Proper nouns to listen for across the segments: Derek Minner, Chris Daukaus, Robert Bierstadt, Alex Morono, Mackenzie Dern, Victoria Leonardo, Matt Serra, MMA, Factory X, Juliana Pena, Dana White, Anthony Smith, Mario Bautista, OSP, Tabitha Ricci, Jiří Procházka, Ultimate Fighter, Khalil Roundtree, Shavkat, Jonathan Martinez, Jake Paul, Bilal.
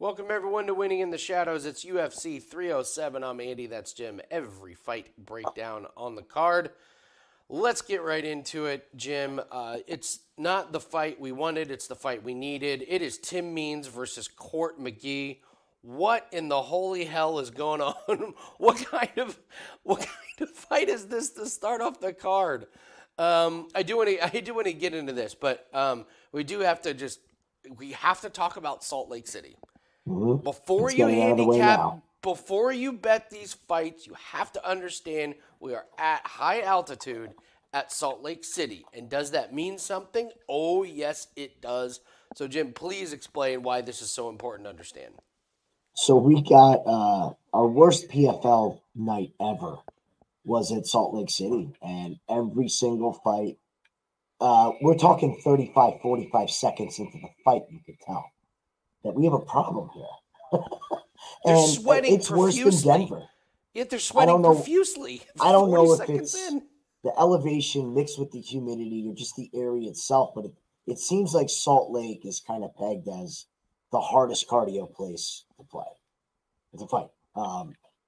Welcome everyone to Winning in the Shadows. It's UFC 307. I'm Andy, that's Jim. Every fight breakdown on the card. Let's get right into it, Jim. It's not the fight we wanted, it's the fight we needed. It is Tim Means versus Court McGee. What in the holy hell is going on? What kind of fight is this to start off the card? I do want to get into this, but we have to talk about Salt Lake City. Mm-hmm. Before you handicap, before you bet these fights, you have to understand we are at high altitude at Salt Lake City. And does that mean something? Oh, yes, it does. So, Jim, please explain why this is so important to understand. So we got our worst PFL night ever was at Salt Lake City. And every single fight, we're talking 35, 45 seconds into the fight, you could tell that we have a problem here. They're and sweating it's profusely. Worse than Denver. Yet they're sweating profusely. I don't know if it's the elevation mixed with the humidity or just the area itself, but it seems like Salt Lake is kind of pegged as the hardest cardio place to play. It's a fight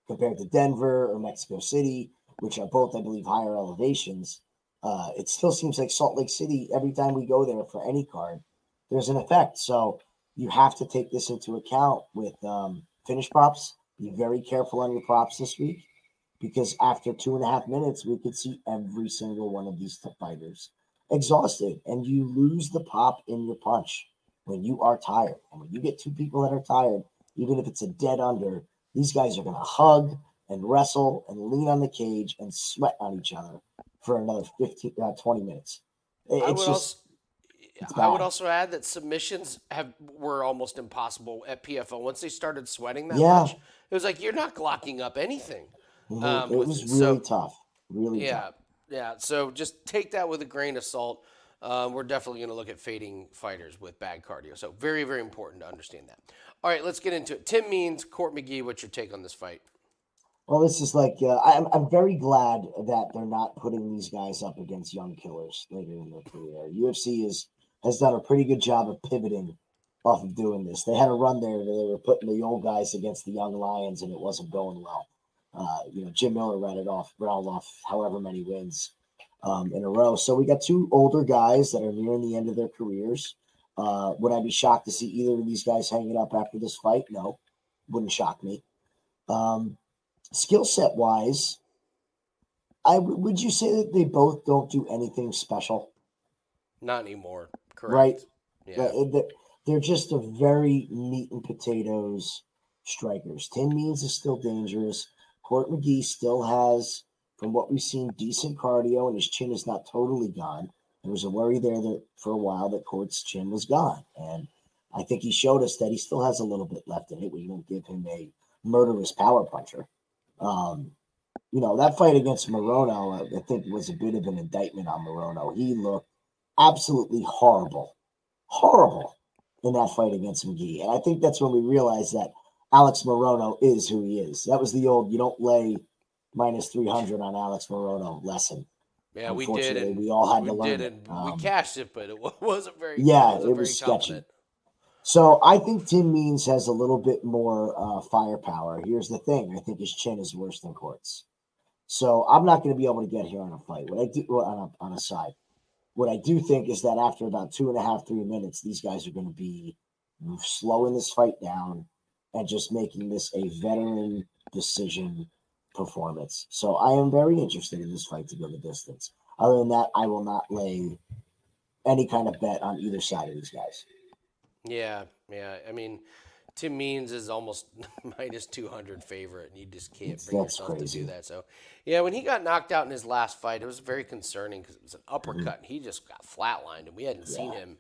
compared to Denver or Mexico City, which are both, I believe, higher elevations. It still seems like Salt Lake City, every time we go there for any card, there's an effect. So you have to take this into account with finish props. Be very careful on your props this week because after 2.5 minutes, we could see every single one of these fighters exhausted, and you lose the pop in your punch when you are tired. And when you get two people that are tired, even if it's a dead under, these guys are going to hug and wrestle and lean on the cage and sweat on each other for another 15, 20 minutes. I would also add that submissions were almost impossible at PFL. Once they started sweating that much, it was like, you're not glocking up anything. Mm-hmm. It was really tough. Really tough. Yeah. So just take that with a grain of salt. We're definitely going to look at fading fighters with bad cardio. So very, very important to understand that. All right, let's get into it. Tim Means, Court McGee, what's your take on this fight? Well, this is like I'm very glad that they're not putting these guys up against young killers later in their career. UFC has done a pretty good job of pivoting off of doing this. They had a run there where they were putting the old guys against the young lions, and it wasn't going well. Jim Miller rattled off however many wins in a row. So we got two older guys that are nearing the end of their careers. Would I be shocked to see either of these guys hanging up after this fight? No, wouldn't shock me. Skill set wise, would you say that they both don't do anything special? Not anymore, correct? Right. Yeah. They're just a very meat and potatoes strikers. Tim Means is still dangerous. Court McGee still has, from what we've seen, decent cardio, and his chin is not totally gone. There was a worry there that for a while that Court's chin was gone, and I think he showed us that he still has a little bit left in it. We didn't give him a murderous power puncher. That fight against Morono, I think, was a bit of an indictment on Morono. He looked absolutely horrible in that fight against McGee. And I think that's when we realized that Alex Morono is who he is. That was the old, you don't lay minus 300 on Alex Morono lesson. Yeah, we did. And we all had to learn it. We cashed it, but it wasn't very good. Yeah, it was sketchy. So I think Tim Means has a little bit more firepower. Here's the thing. I think his chin is worse than Court's. So I'm not going to be able to get here on a fight. What I do on a side, what I do think is that after about 2.5, 3 minutes, these guys are going to be slowing this fight down and just making this a veteran decision performance. So I am very interested in this fight to go the distance. Other than that, I will not lay any kind of bet on either side of these guys. Yeah. I mean, Tim Means is almost minus 200 favorite, and you just can't bring yourself to do that. So, yeah, when he got knocked out in his last fight, it was very concerning because it was an uppercut, and he just got flatlined, and we hadn't seen him,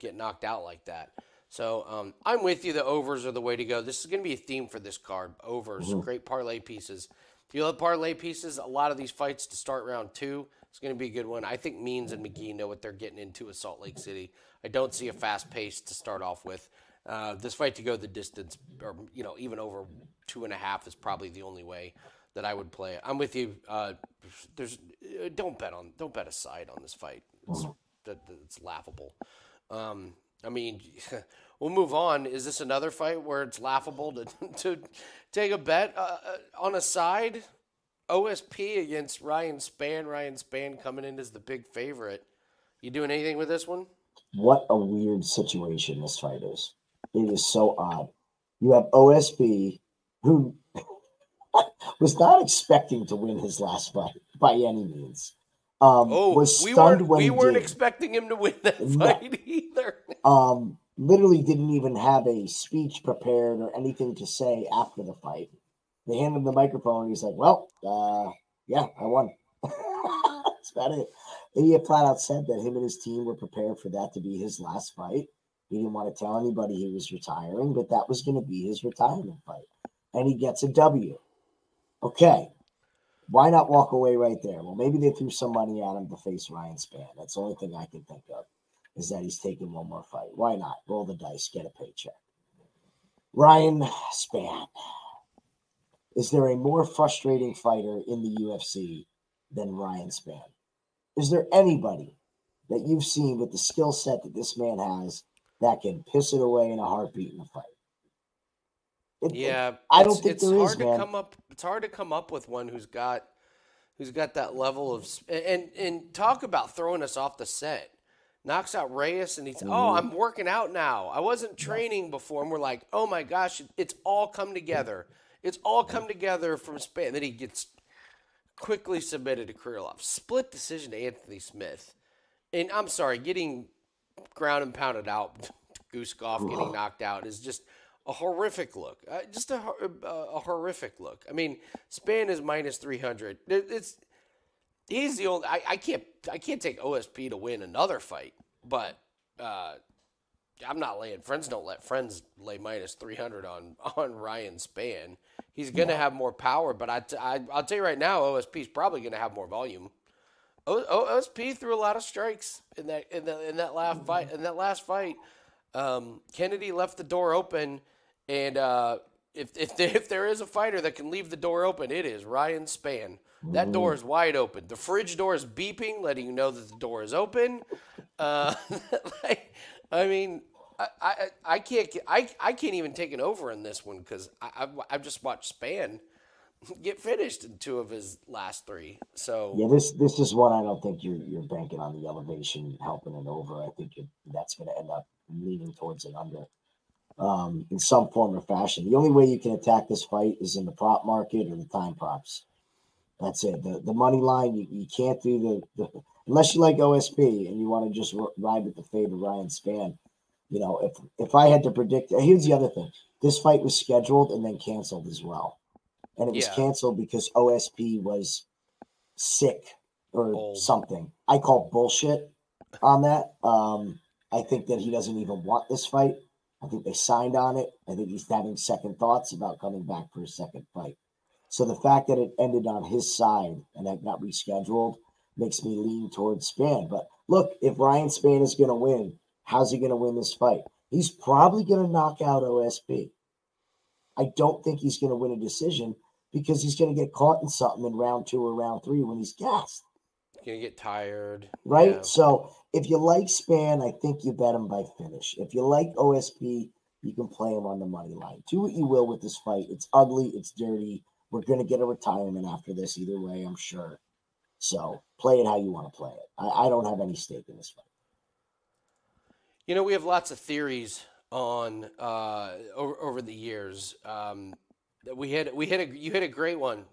get knocked out like that. So I'm with you. The overs are the way to go. This is going to be a theme for this card, overs, great parlay pieces. If you love parlay pieces, a lot of these fights to start round two, it's going to be a good one. I think Means and McGee know what they're getting into at Salt Lake City. I don't see a fast pace to start off with. This fight to go the distance, or even over 2.5 is probably the only way that I would play it. I'm with you. Don't bet a side on this fight. It's laughable. I mean, we'll move on. Is this another fight where it's laughable to take a bet on a side? OSP against Ryan Spann. Ryan Spann coming in as the big favorite. You doing anything with this one? What a weird situation this fight is. It is so odd. You have OSP, who was not expecting to win his last fight by any means. Was stunned when he did. We weren't expecting him to win that fight either. Literally didn't even have a speech prepared or anything to say after the fight. They hand him the microphone, and he's like, well, yeah, I won. That's about it. And he had flat out said that him and his team were prepared for that to be his last fight. He didn't want to tell anybody he was retiring, but that was going to be his retirement fight. And he gets a W. Okay. Why not walk away right there? Well, maybe they threw some money at him to face Ryan Spann. That's the only thing I can think of, is that he's taking one more fight. Why not? Roll the dice, get a paycheck. Ryan Spann. Is there a more frustrating fighter in the UFC than Ryan Spann? Is there anybody that you've seen with the skill set that this man has that can piss it away in a heartbeat in a fight? I don't think there is, man. It's hard to come up with one who's got that level of and talk about throwing us off the set. Knocks out Reyes, and he's, oh, I'm working out now. I wasn't training before, and we're like, oh, my gosh, it's all come together. It's all come together from Spann. Then he gets quickly submitted to Krylov. Split decision to Anthony Smith. And I'm sorry, getting ground and pounded out, Guskov getting knocked out is just a horrific look. Just a horrific look. I mean, Spann is minus 300. He's the only. I can't take OSP to win another fight, but I'm not laying. Friends don't let friends lay minus 300 on Ryan Spann. He's going to have more power, but I'll tell you right now, OSP's probably going to have more volume. OSP threw a lot of strikes in that last fight. Kennedy left the door open, and if there is a fighter that can leave the door open, it is Ryan Spann. That door is wide open. The fridge door is beeping, letting you know that the door is open. I can't even take an over in this one because I've just watched Spann get finished in two of his last three. So yeah, this is one I don't think you're banking on the elevation helping an over. I think that's going to end up leaning towards an under in some form or fashion. The only way you can attack this fight is in the prop market or the time props. That's it. The money line, you can't do the unless you like OSP and you want to just ride with the favorite Ryan Spann. You know, if I had to predict, here's the other thing. This fight was scheduled and then canceled as well. And it was canceled because OSP was sick or something. I call bullshit on that. I think that he doesn't even want this fight. I think they signed on it. I think he's having second thoughts about coming back for a second fight. So the fact that it ended on his side and that got rescheduled makes me lean towards Spann. But look, if Ryan Spann is going to win, how's he going to win this fight? He's probably going to knock out OSP. I don't think he's going to win a decision because he's going to get caught in something in round two or round three when he's gassed. He's going to get tired. Right? Yeah. So if you like Spann, I think you bet him by finish. If you like OSP, you can play him on the money line. Do what you will with this fight. It's ugly. It's dirty. We're going to get a retirement after this either way, I'm sure. So play it how you want to play it. I don't have any stake in this fight. You know, we have lots of theories on over the years. You hit a great one.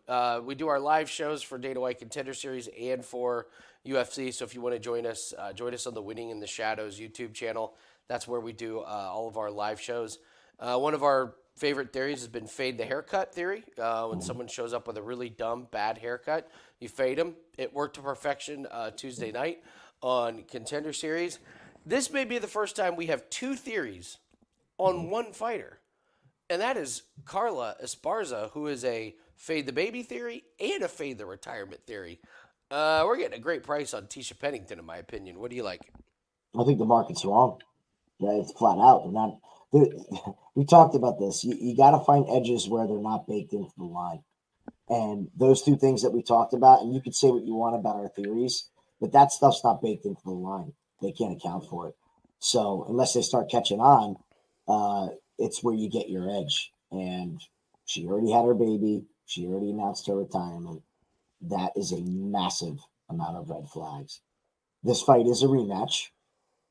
We do our live shows for Dana White Contender Series and for UFC. So if you want to join us on the Winning in the Shadows YouTube channel. That's where we do all of our live shows. One of our favorite theories has been fade the haircut theory. When someone shows up with a really dumb, bad haircut, you fade them. It worked to perfection Tuesday night on Contender Series. This may be the first time we have two theories on one fighter, and that is Carla Esparza, who is a fade the baby theory and a fade the retirement theory. We're getting a great price on Tecia Pennington, in my opinion. What do you like? I think the market's wrong. Yeah, it's flat out. We talked about this. You got to find edges where they're not baked into the line. And those two things that we talked about, and you could say what you want about our theories, but that stuff's not baked into the line. They can't account for it. So unless they start catching on, it's where you get your edge. And she already had her baby. She already announced her retirement. That is a massive amount of red flags. This fight is a rematch.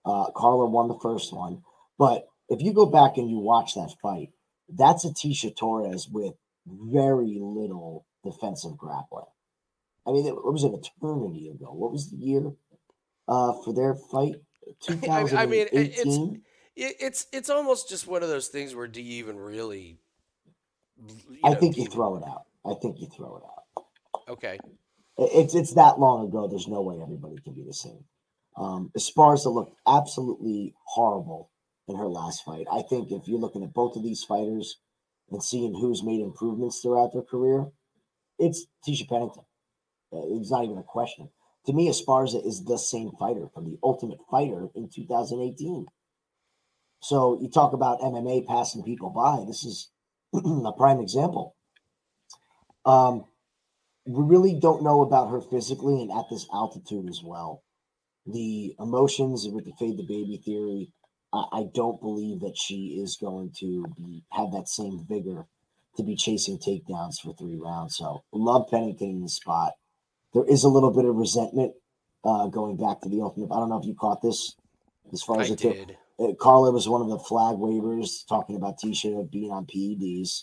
Carla won the first one. But if you go back and you watch that fight, that's a Tecia Torres with very little defensive grappling. I mean, it was an eternity ago. What was the year for their fight? 2018? I mean, it's almost just one of those things where do you even really... I think you throw it out. I think you throw it out. Okay. It's that long ago. There's no way everybody can be the same. Esparza looked absolutely horrible in her last fight. I think if you're looking at both of these fighters and seeing who's made improvements throughout their career, it's Tecia Pennington. It's not even a question. To me, Esparza is the same fighter from the Ultimate Fighter in 2018. So you talk about MMA passing people by. This is a prime example. We really don't know about her physically and at this altitude as well. The emotions with the fade the baby theory, I don't believe that she is going to have that same vigor to be chasing takedowns for 3 rounds. So love Pennington in the spot. There is a little bit of resentment going back to the Ultimate. I don't know if you caught this as far as I did. Carla was one of the flag wavers talking about Tecia being on PEDs.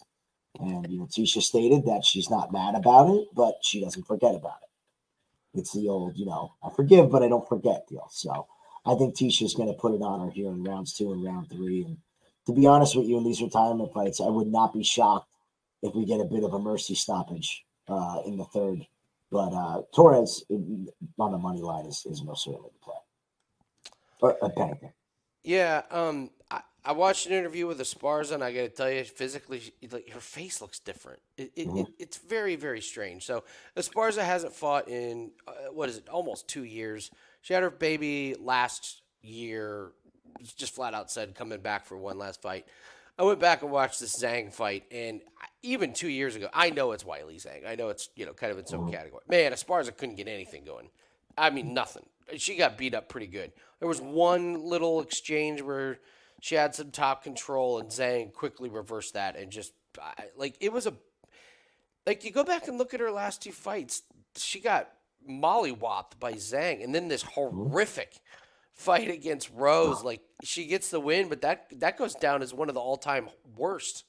And, you know, Tecia stated that she's not mad about it, but she doesn't forget about it. It's the old, you know, I forgive, but I don't forget deal. So I think Tecia's going to put it on her here in rounds 2 and round 3. And to be honest with you, in these retirement fights, I would not be shocked if we get a bit of a mercy stoppage in the 3rd. But Torres on the money line is most certainly the play. Or a Pennington. Yeah, I watched an interview with Esparza, and I got to tell you, physically, like, her face looks different. It's very, very strange. So Esparza hasn't fought in, almost 2 years. She had her baby last year, just flat out said coming back for one last fight. I went back and watched this Zhang fight, and even 2 years ago, I know it's Wiley Zhang. I know it's, you know, kind of its own category. Man, Esparza couldn't get anything going. I mean, nothing. She got beat up pretty good. There was one little exchange where she had some top control, and Zhang quickly reversed that and just, like, it was a, like, you go back and look at her last 2 fights, she got mollywopped by Zhang, and then this horrific fight against Rose. Like, she gets the win, but that goes down as one of the all-time worst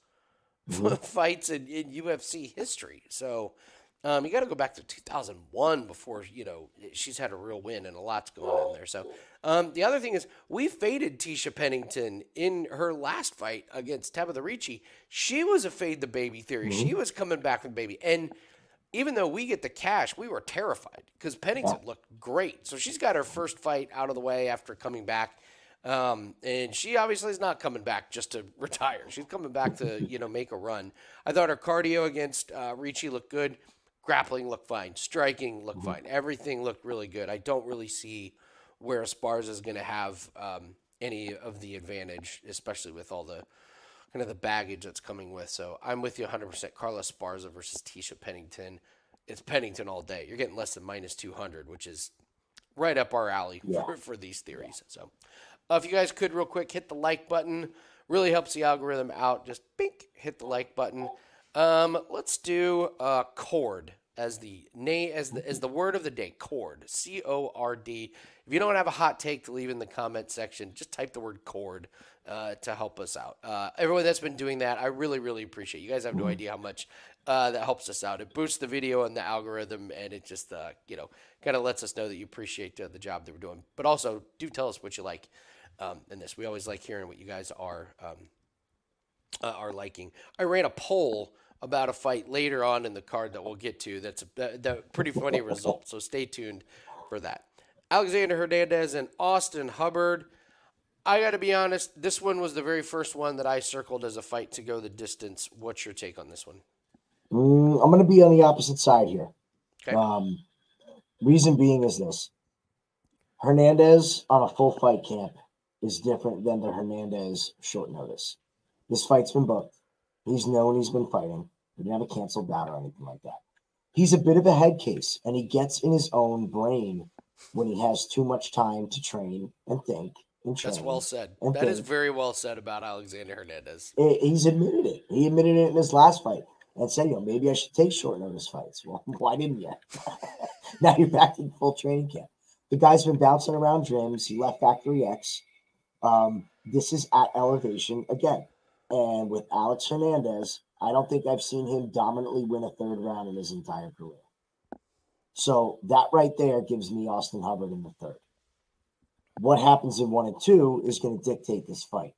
fights in UFC history. So... you got to go back to 2001 before, you know, she's had a real win, and a lot's going on there. So the other thing is we faded Tecia Pennington in her last fight against Tabitha Ricci. She was a fade the baby theory. She was coming back with the baby. And even though we get the cash, we were terrified because Pennington looked great. So she's got her first fight out of the way after coming back. And she obviously is not coming back just to retire. She's coming back to, you know, make a run. I thought her cardio against Ricci looked good. Grappling looked fine. Striking looked fine. Everything looked really good. I don't really see where Esparza is going to have any of the advantage, especially with all the kind of the baggage that's coming with. So I'm with you 100%. Carla Esparza versus Tecia Pennington. It's Pennington all day. You're getting less than -200, which is right up our alley for these theories. So if you guys could real quick, hit the like button. Really helps the algorithm out. Just bink, hit the like button. Let's do cord as the name as the word of the day. Cord, C-O-R-D. If you don't have a hot take to leave in the comment section, just type the word cord to help us out. Everyone that's been doing that, I really appreciate it. You guys have no idea how much that helps us out. It boosts the video and the algorithm, and it just you know, kind of lets us know that you appreciate the job that we're doing. But also, do tell us what you like in this. We always like hearing what you guys are liking. I ran a poll about a fight later on in the card that we'll get to. That's a pretty funny result, so stay tuned for that. Alexander Hernandez and Austin Hubbard. I got to be honest, this one was the very first one that I circled as a fight to go the distance. What's your take on this one? I'm going to be on the opposite side here. Okay. Reason being is this. Hernandez on a full fight camp is different than the Hernandez short notice. This fight's been booked. He's known he's been fighting. He didn't have a canceled bout or anything like that. He's a bit of a head case, and he gets in his own brain when he has too much time to train and think Okay. That's well said. Okay. That is very well said about Alexander Hernandez. He's admitted it. He admitted it in his last fight. And said, you know, maybe I should take short notice fights. Well, why didn't you? Now you're back in full training camp. The guy's been bouncing around gyms. He left Factory X. This is at elevation again. And with Alex Hernandez, I don't think I've seen him dominantly win a third round in his entire career. So that right there gives me Austin Hubbard in the third. What happens in 1 and 2 is going to dictate this fight.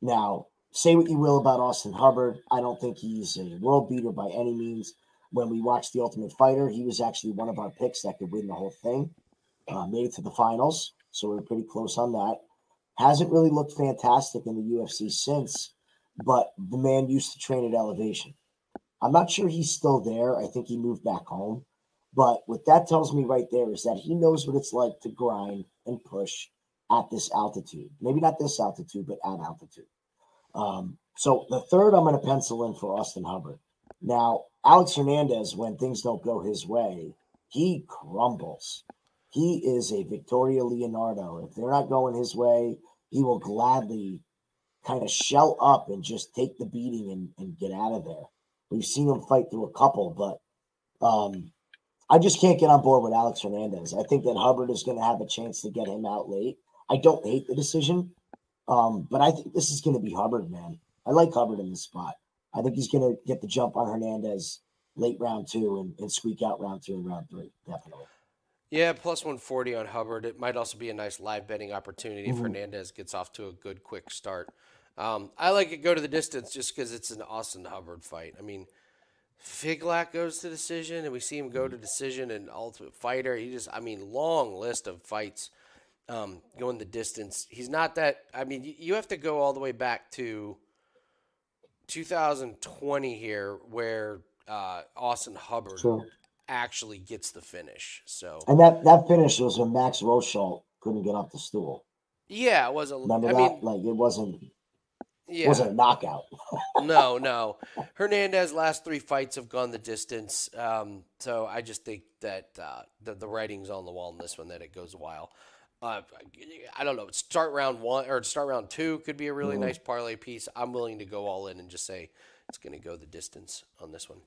Now, say what you will about Austin Hubbard. I don't think he's a world beater by any means. When we watched The Ultimate Fighter, he was actually one of our picks that could win the whole thing. Made it to the finals, so we're pretty close on that. Hasn't really looked fantastic in the UFC since, but the man used to train at elevation. I'm not sure he's still there. I think he moved back home. But what that tells me right there is that he knows what it's like to grind and push at this altitude. Maybe not this altitude, but at altitude. So the third, I'm going to pencil in for Austin Hubbard. Now, Alex Hernandez, when things don't go his way, he crumbles. He is a Victoria Leonardo. If they're not going his way, he will gladly kind of shell up and just take the beating and get out of there. We've seen him fight through a couple, but I just can't get on board with Alex Hernandez. I think that Hubbard is going to have a chance to get him out late. I don't hate the decision, but I think this is going to be Hubbard, man. I like Hubbard in this spot. I think he's going to get the jump on Hernandez late round 2 and squeak out round 2 and round 3, definitely. Yeah, plus 140 on Hubbard. It might also be a nice live betting opportunity if Hernandez gets off to a good, quick start. I like it go to the distance just because it's an Austin Hubbard fight. I mean, Figlak goes to decision, and we see him go to decision and Ultimate Fighter. He just, I mean, long list of fights going the distance. He's not that, I mean, you have to go all the way back to 2020 here where Austin Hubbard actually gets the finish. So, and that finish was when Max Rochal couldn't get off the stool. Yeah, it wasn't. Remember that? Mean, like, it wasn't. Yeah. It wasn't a knockout. No. Hernandez last 3 fights have gone the distance. So I just think that the writing's on the wall in this one that it goes a while. I don't know. Start round 1 or start round 2 could be a really nice parlay piece. I'm willing to go all in and just say it's going to go the distance on this one.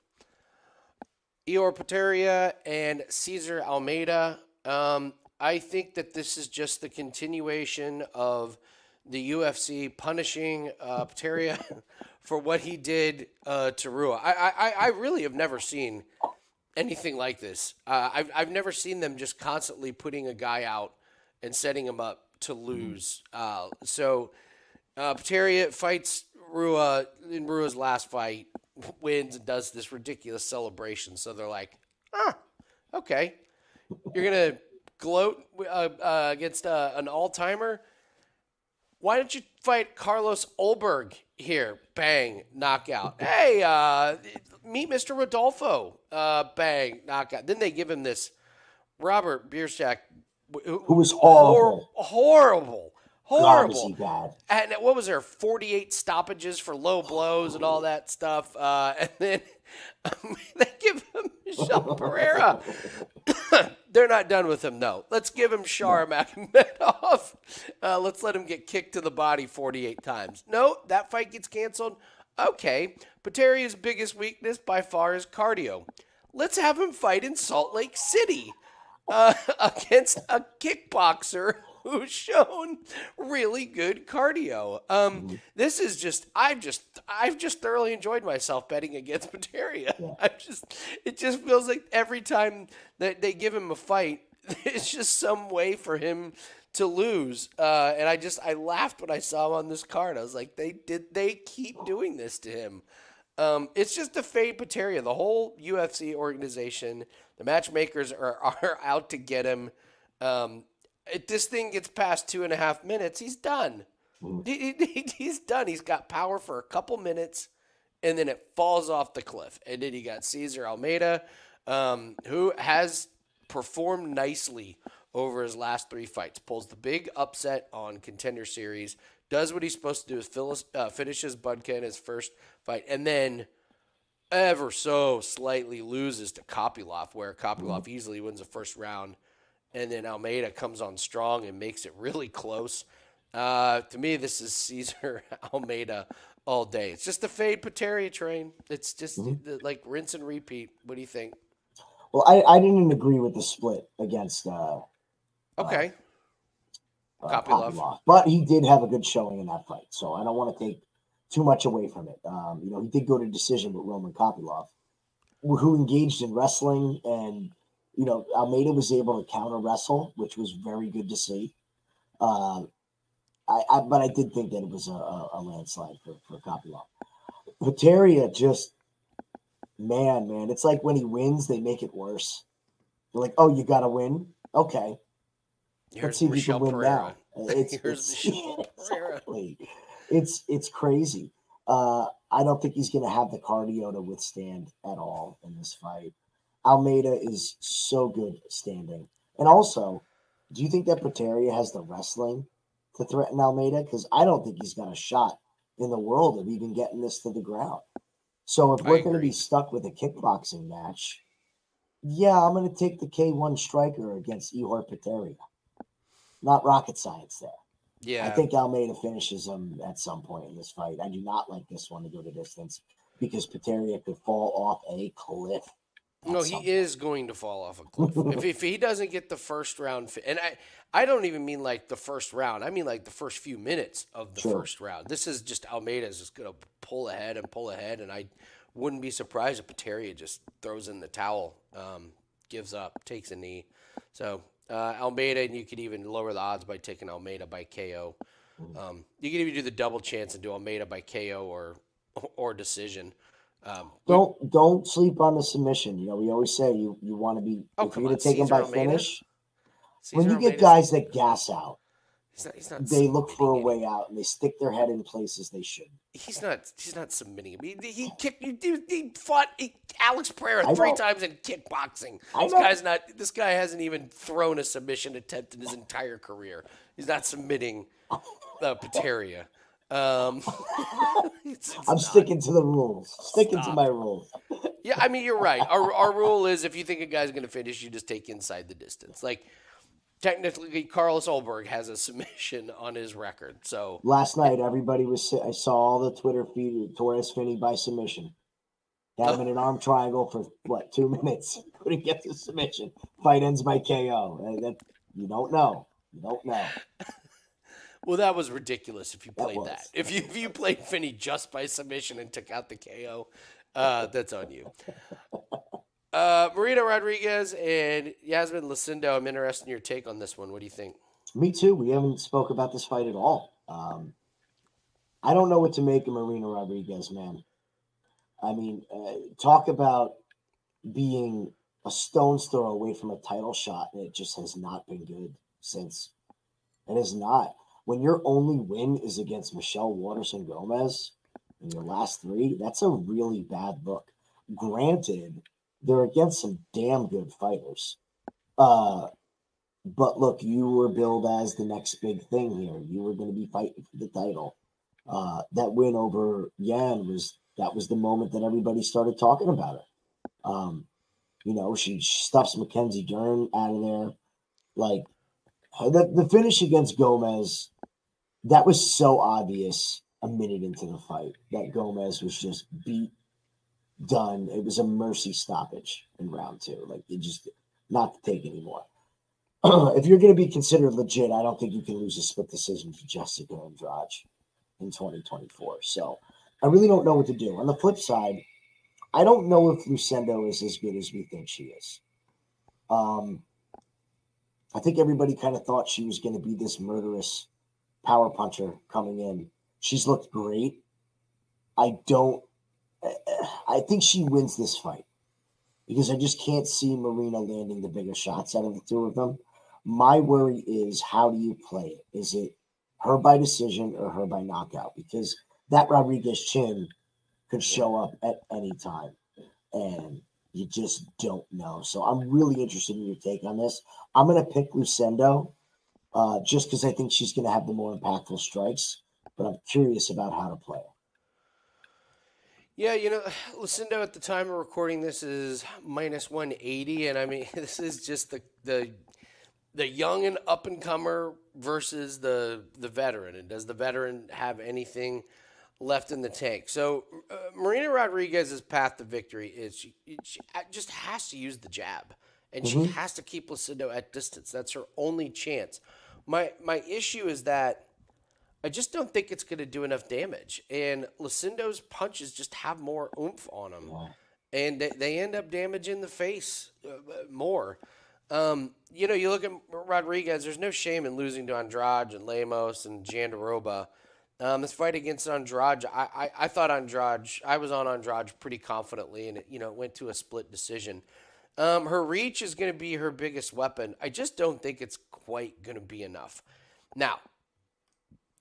Ihor Potieria and Cesar Almeida. I think that this is just the continuation of the UFC punishing Potieria for what he did to Rua. I really have never seen anything like this. I've never seen them just constantly putting a guy out and setting him up to lose. So Potieria fights Rua in Rua's last fight, wins and does this ridiculous celebration. So they're like, okay, you're going to gloat against an all-timer? Why don't you fight Carlos Ulberg here? Bang, knockout. Hey, meet Mr. Rodolfo. Bang, knockout. Then they give him this Robert Bierstadt, who was horrible. Horrible. God, and what was there, 48 stoppages for low blows and all that stuff. And then they give him Michelle Pereira. They're not done with him, though. Let's give him Shar Akhmedov. Let's let him get kicked to the body 48 times. No, that fight gets canceled. Okay, Poteria's biggest weakness by far is cardio. Let's have him fight in Salt Lake City against a kickboxer who's shown really good cardio. This is just, I've just thoroughly enjoyed myself betting against Potieria. Yeah. It just feels like every time that they give him a fight, it's just some way for him to lose. And I laughed when I saw him on this card. I was like, they keep doing this to him. It's just to fade Potieria. The whole UFC organization, the matchmakers are out to get him. If this thing gets past 2.5 minutes, he's done. He's done. He's got power for a couple minutes, and then it falls off the cliff. And then he got Cesar Almeida, who has performed nicely over his last 3 fights. Pulls the big upset on Contender Series. Does what he's supposed to do. Finishes Budka in his first fight. And then ever so slightly loses to Kopylov, where Kopylov easily wins the first round. And then Almeida comes on strong and makes it really close. To me, this is Cesar Almeida all day. It's just the fade Potieria train. It's just like rinse and repeat. What do you think? Well, I didn't agree with the split against okay. Kopylov. But he did have a good showing in that fight, so I don't want to take too much away from it. You know, he did go to decision with Roman Kopylov, who engaged in wrestling, and you know, Almeida was able to counter wrestle, which was very good to see. But I did think that it was a landslide for Kopylov. Potieria just, man, it's like when he wins, they make it worse. They're like, oh, you got to win? Okay. Let's see if you can win now. It's crazy. I don't think he's going to have the cardio to withstand at all in this fight. Almeida is so good standing. And also, do you think that Potieria has the wrestling to threaten Almeida? Because I don't think he's got a shot in the world of even getting this to the ground. So if we're going to be stuck with a kickboxing match, yeah, I'm going to take the K1 striker against Ihor Potieria. Not rocket science there. Yeah, I think Almeida finishes him at some point in this fight. I do not like this one to go the distance because Potieria could fall off a cliff. No, he is going to fall off a cliff. if he doesn't get the first round, and I don't even mean like the first round. I mean like the first few minutes of the first round. This is just Almeida's just going to pull ahead, and I wouldn't be surprised if Potieria just throws in the towel, gives up, takes a knee. So Almeida, and you could even lower the odds by taking Almeida by KO. You could even do the double chance and do Almeida by KO or decision. Don't sleep on the submission. You know, we always say you want to be if you're going to take him by finish. When you get guys that gas out, they look for a way out and they stick their head in places they shouldn't. He's not submitting him. He kicked. He fought Alex Pereira 3 times in kickboxing. This guy hasn't even thrown a submission attempt in his entire career. He's not submitting Potieria. I'm sticking to the rules. Sticking to my rules. Yeah, I mean you're right. Our rule is if you think a guy's going to finish, you just take inside the distance. Like technically, Carlos Ulberg has a submission on his record. So last night, everybody was. I saw all the Twitter feed. Torres Finney by submission. Had him in an arm triangle for what 2 minutes? Couldn't get the submission. Fight ends by KO. That you don't know. You don't know. Well, that was ridiculous if you played that. If you played Finney just by submission and took out the KO, that's on you. Marina Rodriguez and Yasmin Lucindo, I'm interested in your take on this one. What do you think? Me too. We haven't spoke about this fight at all. I don't know what to make of Marina Rodriguez, man. I mean, talk about being a stone's throw away from a title shot. It just has not been good since. It has not. When your only win is against Michelle Waterson Gomez in your last three, that's a really bad look. Granted, they're against some damn good fighters. But look, you were billed as the next big thing here. You were going to be fighting for the title. That win over Yan was the moment that everybody started talking about her. You know, she stuffs Mackenzie Dern out of there. Like the finish against Gomez. That was so obvious a minute into the fight that Gomez was just beat, done. It was a mercy stoppage in round two. Like, it just not to take anymore. If you're going to be considered legit, I don't think you can lose a split decision to Jessica Andrade in 2024. So I really don't know what to do. On the flip side, I don't know if Lucindo is as good as we think she is. I think everybody kind of thought she was going to be this murderous power puncher coming in. She's looked great. I think she wins this fight because I just can't see Marina landing the bigger shots out of the two of them. My worry is, how do you play it? Is it her by decision or her by knockout? Because that Rodriguez chin could show up at any time, and you just don't know. So I'm really interested in your take on this. I'm going to pick Lucindo just because I think she's going to have the more impactful strikes, but I'm curious about how to play it. Yeah, you know, Lucindo at the time of recording this is -180, and I mean, this is just the the young and up-and-comer versus the veteran, and does the veteran have anything left in the tank? So Marina Rodriguez's path to victory is she just has to use the jab, and she has to keep Lucindo at distance. That's her only chance. My issue is that I just don't think it's going to do enough damage, and Lucindo's punches just have more oomph on them, and they end up damaging the face more. You know, you look at Rodriguez, there's no shame in losing to Andrade and Lemos and Jandaroba. This fight against Andrade, I thought Andrade, I was on Andrade pretty confidently, and it went to a split decision. Her reach is going to be her biggest weapon. I just don't think it's quite going to be enough. Now,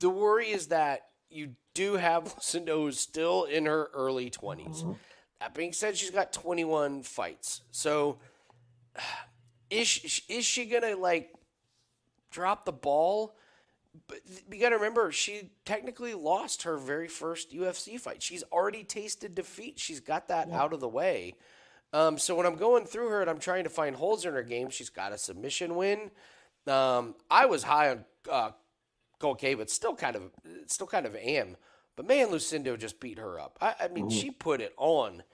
the worry is that you do have Lucindo, who's still in her early 20s. That being said, she's got 21 fights. So is she going to, like, drop the ball? But you got to remember, she technically lost her very first UFC fight. She's already tasted defeat. She's got that out of the way. So when I'm going through her and I'm trying to find holes in her game, she's got a submission win. I was high on Colquay, but still kind of am. But man, Lucindo just beat her up. I mean, she put it on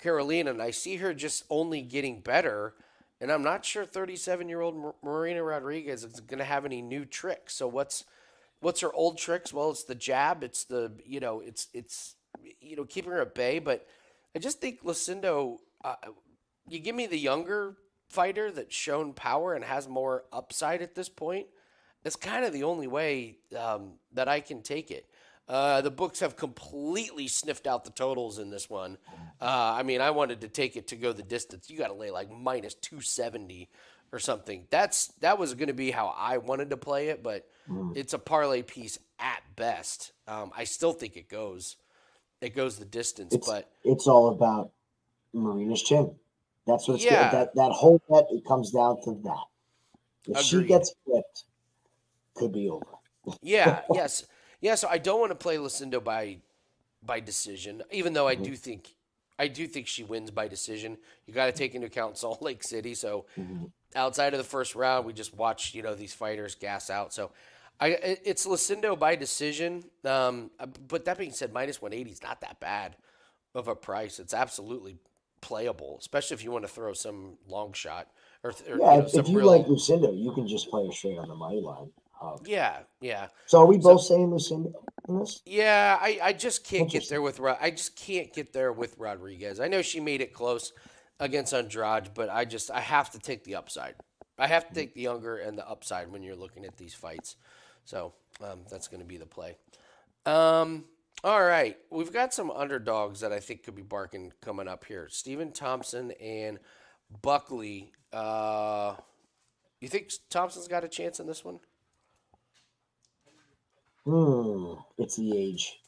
Carolina, and I see her just only getting better. And I'm not sure 37-year-old Marina Rodriguez is going to have any new tricks. So what's her old tricks? Well, it's the jab, it's the it's keeping her at bay. But I just think Lucindo, you give me the younger fighter that's shown power and has more upside at this point. That's kind of the only way that I can take it. The books have completely sniffed out the totals in this one. I mean, I wanted to take it to go the distance. You got to lay like minus 270 or something. That was going to be how I wanted to play it, but it's a parlay piece at best. I still think it goes the distance, but it's all about Marina's chin. That's what's good. That whole bet, it comes down to that. If she gets flipped, could be over. Yeah, so I don't want to play Lucindo by decision, even though I do think she wins by decision. You got to take into account Salt Lake City. So outside of the first round, we just watched these fighters gas out. So it's Lucindo by decision. But that being said, minus 180 is not that bad of a price. It's absolutely playable, especially if you want to throw some long shot if you like Lucindo, you can just play her straight on the money line. Yeah. So are we both saying Lucindo in this? Yeah, I just can't get there with Rodriguez. I know she made it close against Andrade, but I have to take the upside. I have to take the younger and the upside when you're looking at these fights. So that's going to be the play. All right, we've got some underdogs that I think could be barking coming up here. Stephen Thompson and Buckley. You think Thompson's got a chance in this one? It's the age.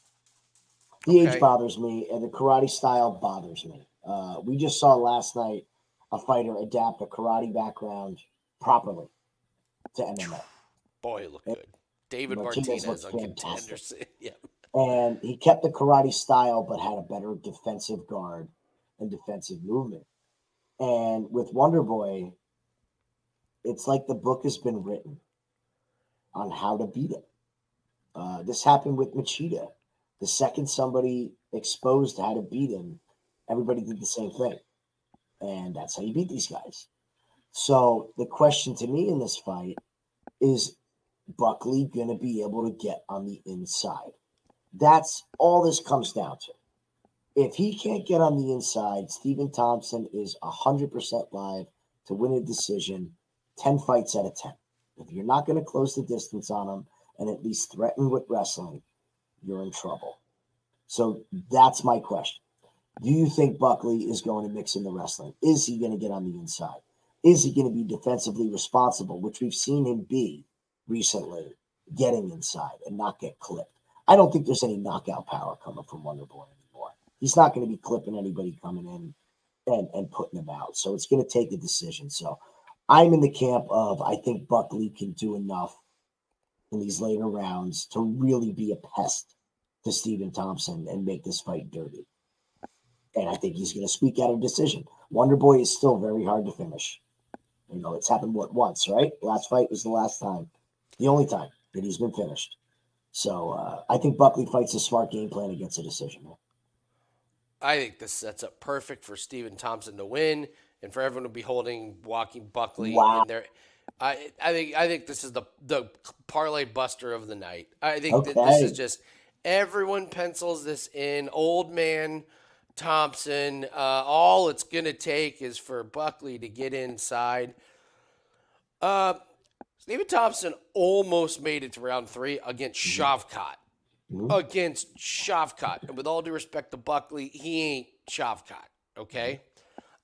The age bothers me, and the karate style bothers me. We just saw last night a fighter adapt a karate background properly to MMA. Boy, he looked good. David Martinez on Contender. Yeah. And he kept the karate style but had a better defensive guard and defensive movement. And with Wonder Boy, it's like the book has been written on how to beat him. This happened with Machida. The second somebody exposed how to beat him, everybody did the same thing. And that's how you beat these guys. So the question to me in this fight is, Buckley going to be able to get on the inside? That's all this comes down to. If he can't get on the inside, Stephen Thompson is 100% live to win a decision 10 fights out of 10. If you're not going to close the distance on him, and at least threaten with wrestling, you're in trouble. So that's my question. Do you think Buckley is going to mix in the wrestling? Is he going to get on the inside? Is he going to be defensively responsible, which we've seen him be recently, getting inside and not get clipped? I don't think there's any knockout power coming from Wonder Boy anymore. He's not going to be clipping anybody coming in and putting them out. So it's going to take a decision. So I'm in the camp of I think Buckley can do enough in these later rounds to really be a pest to Stephen Thompson and make this fight dirty. And I think he's going to squeak out a decision. Wonder Boy is still very hard to finish. You know, it's happened, what, once, right? Last fight was the last time, the only time that he's been finished. So I think Buckley fights a smart game plan against a decision. I think this sets up perfect for Stephen Thompson to win and for everyone to be holding Joaquin Buckley. Wow. In their, I think this is the parlay buster of the night. I think that this is just everyone pencils this in. Old man Thompson, all it's going to take is for Buckley to get inside. Stephen Thompson almost made it to round three against Shavkat. Against Shavkat. And with all due respect to Buckley, he ain't Shavkat, okay?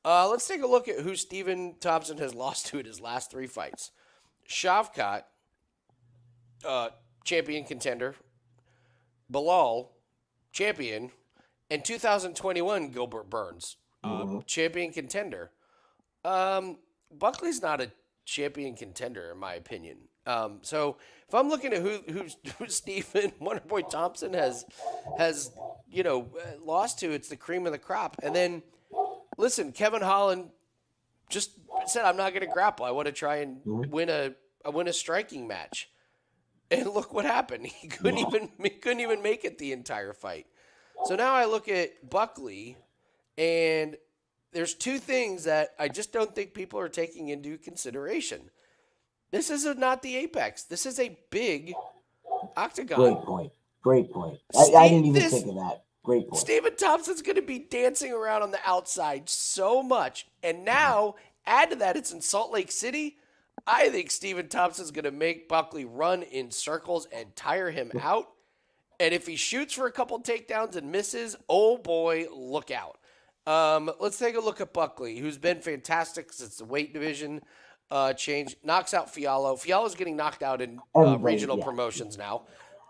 Let's take a look at who Stephen Thompson has lost to in his last three fights. Shavkat, champion contender. Bilal, champion. And 2021, Gilbert Burns, champion contender. Buckley's not a champion contender, in my opinion. So if I'm looking at who Stephen Wonderboy Thompson has you know lost to, it's the cream of the crop. And then listen, Kevin Holland just said, "I'm not going to grapple. I want to try and win a striking match." And look what happened. He couldn't even make it the entire fight. So now I look at Buckley, and there's two things that I just don't think people are taking into consideration. This is not the Apex. This is a big octagon. Great point. Great point. I didn't even think of that. Great point. Stephen Thompson's going to be dancing around on the outside so much. And now, add to that, it's in Salt Lake City. I think Stephen Thompson's going to make Buckley run in circles and tire him out. And if he shoots for a couple takedowns and misses, oh boy, look out. Let's take a look at Buckley, who's been fantastic since the weight division change. Knocks out Fiallo. Fiallo's getting knocked out in regional promotions now.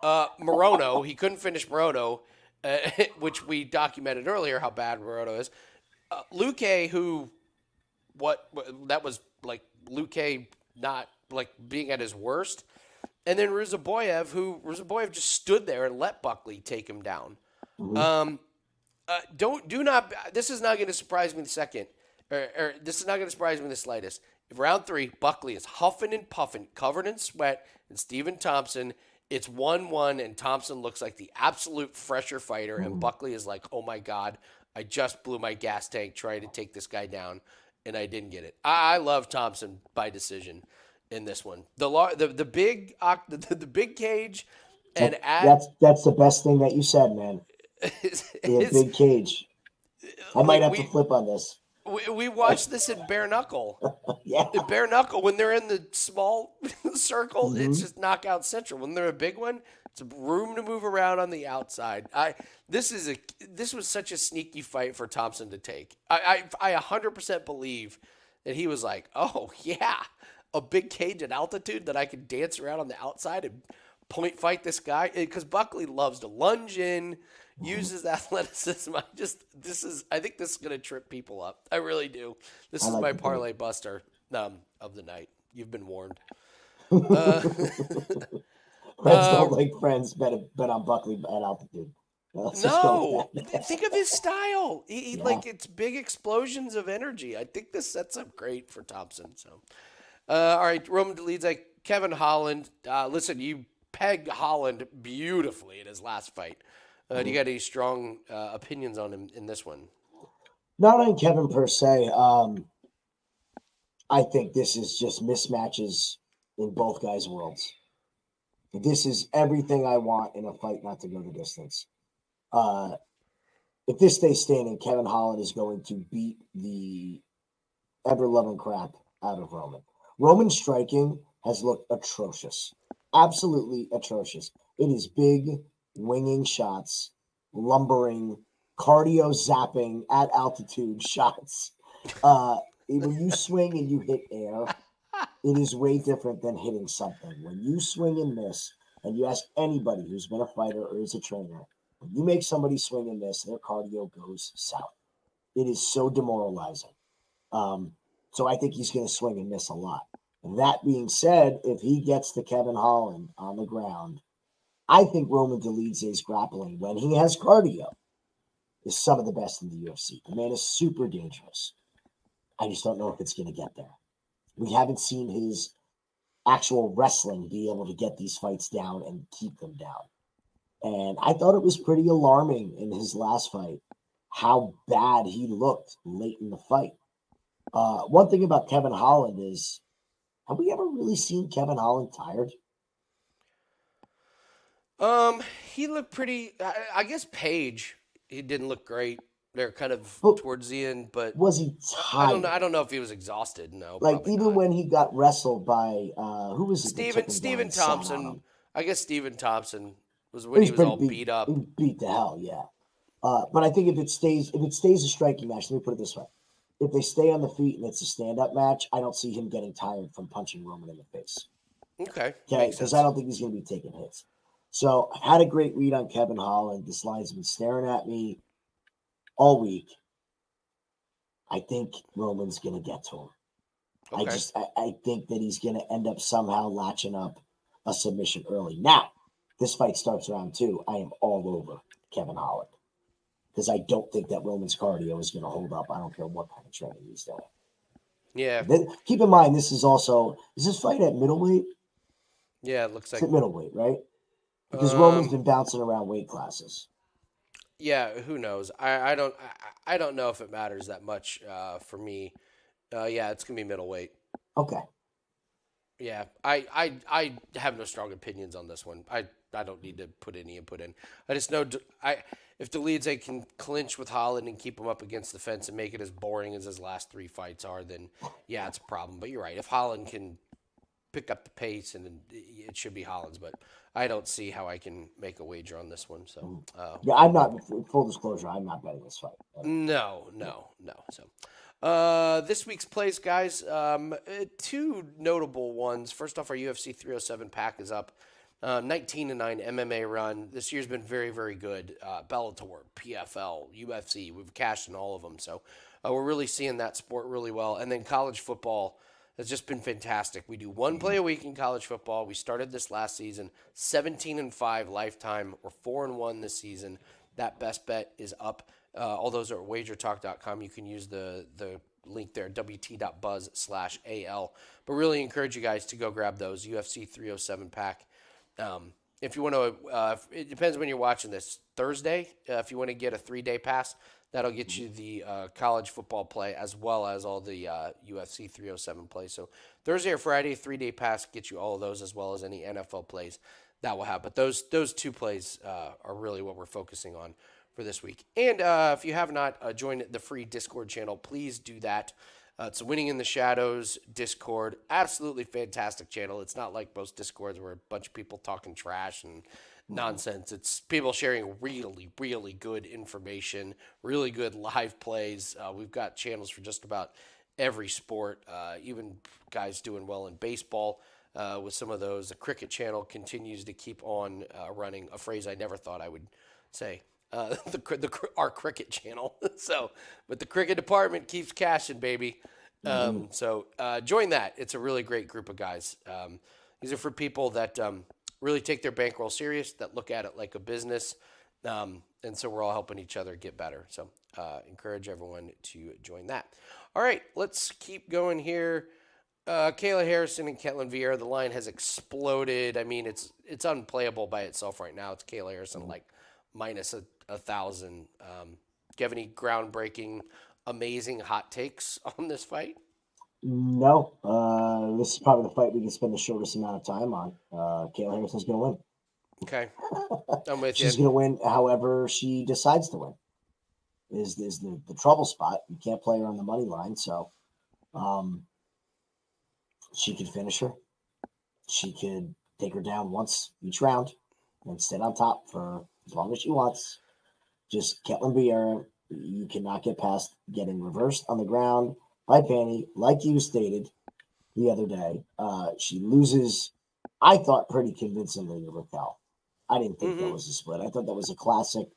Morono, he couldn't finish Morono, which we documented earlier how bad Morono is. Luque, who, that was like Luque not like being at his worst. And then Ruzaboyev, who Ruzaboyev just stood there and let Buckley take him down. This is not going to surprise me the second, or this is not going to surprise me the slightest. If round three, Buckley is huffing and puffing, covered in sweat, and Stephen Thompson, it's 1-1, and Thompson looks like the absolute fresher fighter, and Buckley is like, oh my God, I just blew my gas tank trying to take this guy down, and I didn't get it. I love Thompson by decision. In this one, the big cage, and that's the best thing that you said, man. The big cage. I might have to flip on this. We watched this in bare knuckle. In bare knuckle, when they're in the small circle, it's just knockout central. When they're a big one, it's room to move around on the outside. This was such a sneaky fight for Thompson to take. I 100% believe that he was like, oh yeah. A big cage at altitude that I could dance around on the outside and point fight this guy. Because Buckley loves to lunge in, uses athleticism. I think this is going to trip people up. I really do. This is my parlay buster of the night. You've been warned. Friends don't like friends bet on Buckley at altitude. No, think of his style. He like it's big explosions of energy. I think this sets up great for Thompson. So. All right, Roman leads like Kevin Holland. Listen, you pegged Holland beautifully in his last fight. Do you got any strong opinions on him in this one? Not on Kevin per se. I think this is just mismatches in both guys' worlds. This is everything I want in a fight not to go the distance. If this stays standing, Kevin Holland is going to beat the ever-loving crap out of Roman. Roman striking has looked atrocious, absolutely atrocious. It is big, winging shots, lumbering, cardio-zapping at altitude shots. When you swing and you hit air, it is way different than hitting something. When you swing and miss, and you ask anybody who's been a fighter or is a trainer, when you make somebody swing and miss, their cardio goes south. It is so demoralizing. So I think he's going to swing and miss a lot. That being said, if he gets to Kevin Holland on the ground, I think Roman Delize's grappling, when he has cardio, is some of the best in the UFC. The man is super dangerous. I just don't know if it's going to get there. We haven't seen his actual wrestling be able to get these fights down and keep them down. And I thought it was pretty alarming in his last fight how bad he looked late in the fight. One thing about Kevin Holland is, have we ever really seen Kevin Holland tired? He looked pretty, I guess Paige, he didn't look great. They're kind of towards the end, but was he tired? I don't know if he was exhausted. No, like even not. When he got wrestled by who was Stephen Thompson. I guess Stephen Thompson was when he was all beat up. He beat the hell, yeah. But I think if it stays a striking match, let me put it this way: if they stay on the feet and it's a stand-up match, I don't see him getting tired from punching Roman in the face. Okay, because I don't think he's going to be taking hits. So I had a great read on Kevin Holland. This line's been staring at me all week. I think Roman's going to get to him. Okay. I think that he's going to end up somehow latching up a submission early. Now, this fight starts round two. I am all over Kevin Holland because I don't think that Roman's cardio is going to hold up. I don't care what kind of training he's doing. Yeah. Then, keep in mind, is this fight at middleweight? Yeah, it looks like. It's at middleweight, right? Because Roman's been bouncing around weight classes. Yeah, who knows? I don't know if it matters that much for me. Yeah, it's gonna be middleweight. Okay. Yeah, I have no strong opinions on this one. I don't need to put any input in. I just know if Dolidze can clinch with Holland and keep him up against the fence and make it as boring as his last three fights are, then yeah, it's a problem. But you're right. If Holland can pick up the pace, and it should be Holland's, but I don't see how I can make a wager on this one. So yeah, I'm not, full disclosure, I'm not betting this fight. No. So this week's plays, guys, two notable ones. First off, our UFC 307 pack is up. 19-9 MMA run. This year's been very, very good. Bellator, PFL, UFC, we've cashed in all of them. So we're really seeing that sport really well. And then college football, it's just been fantastic. We do one play a week in college football. We started this last season, 17-5 lifetime. We're 4-1 this season. That best bet is up. All those are at wagertalk.com. You can use the link there, wt.buzz/al. But really encourage you guys to go grab those, UFC 307 pack. If you want to, it depends when you're watching this. Thursday, if you want to get a 3-day pass, that'll get you the college football play as well as all the UFC 307 plays. So Thursday or Friday, 3-day pass gets you all of those as well as any NFL plays that we'll have. But those two plays are really what we're focusing on for this week. And if you have not joined the free Discord channel, please do that. It's Winning in the Shadows Discord. Absolutely fantastic channel. It's not like most Discords where a bunch of people talking trash and nonsense. It's people sharing really, really good information, really good live plays. We've got channels for just about every sport, even guys doing well in baseball with some of those. The cricket channel continues to keep on running, a phrase I never thought I would say, our cricket channel. So, but the cricket department keeps cashing, baby. So join that. It's a really great group of guys. These are for people that really take their bankroll serious, that look at it like a business. And so we're all helping each other get better. So encourage everyone to join that. All right, let's keep going here. Kayla Harrison and Ketlin Vieira, the line has exploded. I mean, it's unplayable by itself right now. It's Kayla Harrison like minus 1,000. Do you have any groundbreaking, amazing hot takes on this fight? No, this is probably the fight we can spend the shortest amount of time on. Kayla Harrison's going to win. Okay, I'm with you. She's going to win however she decides to win. Is the trouble spot. You can't play her on the money line, so she could finish her. She could take her down once each round and sit on top for as long as she wants. Just Ketlin Vieira, you cannot get past getting reversed on the ground by Panny, like you stated the other day. She loses, I thought, pretty convincingly to Raquel. I didn't think that was a split. I thought that was a classic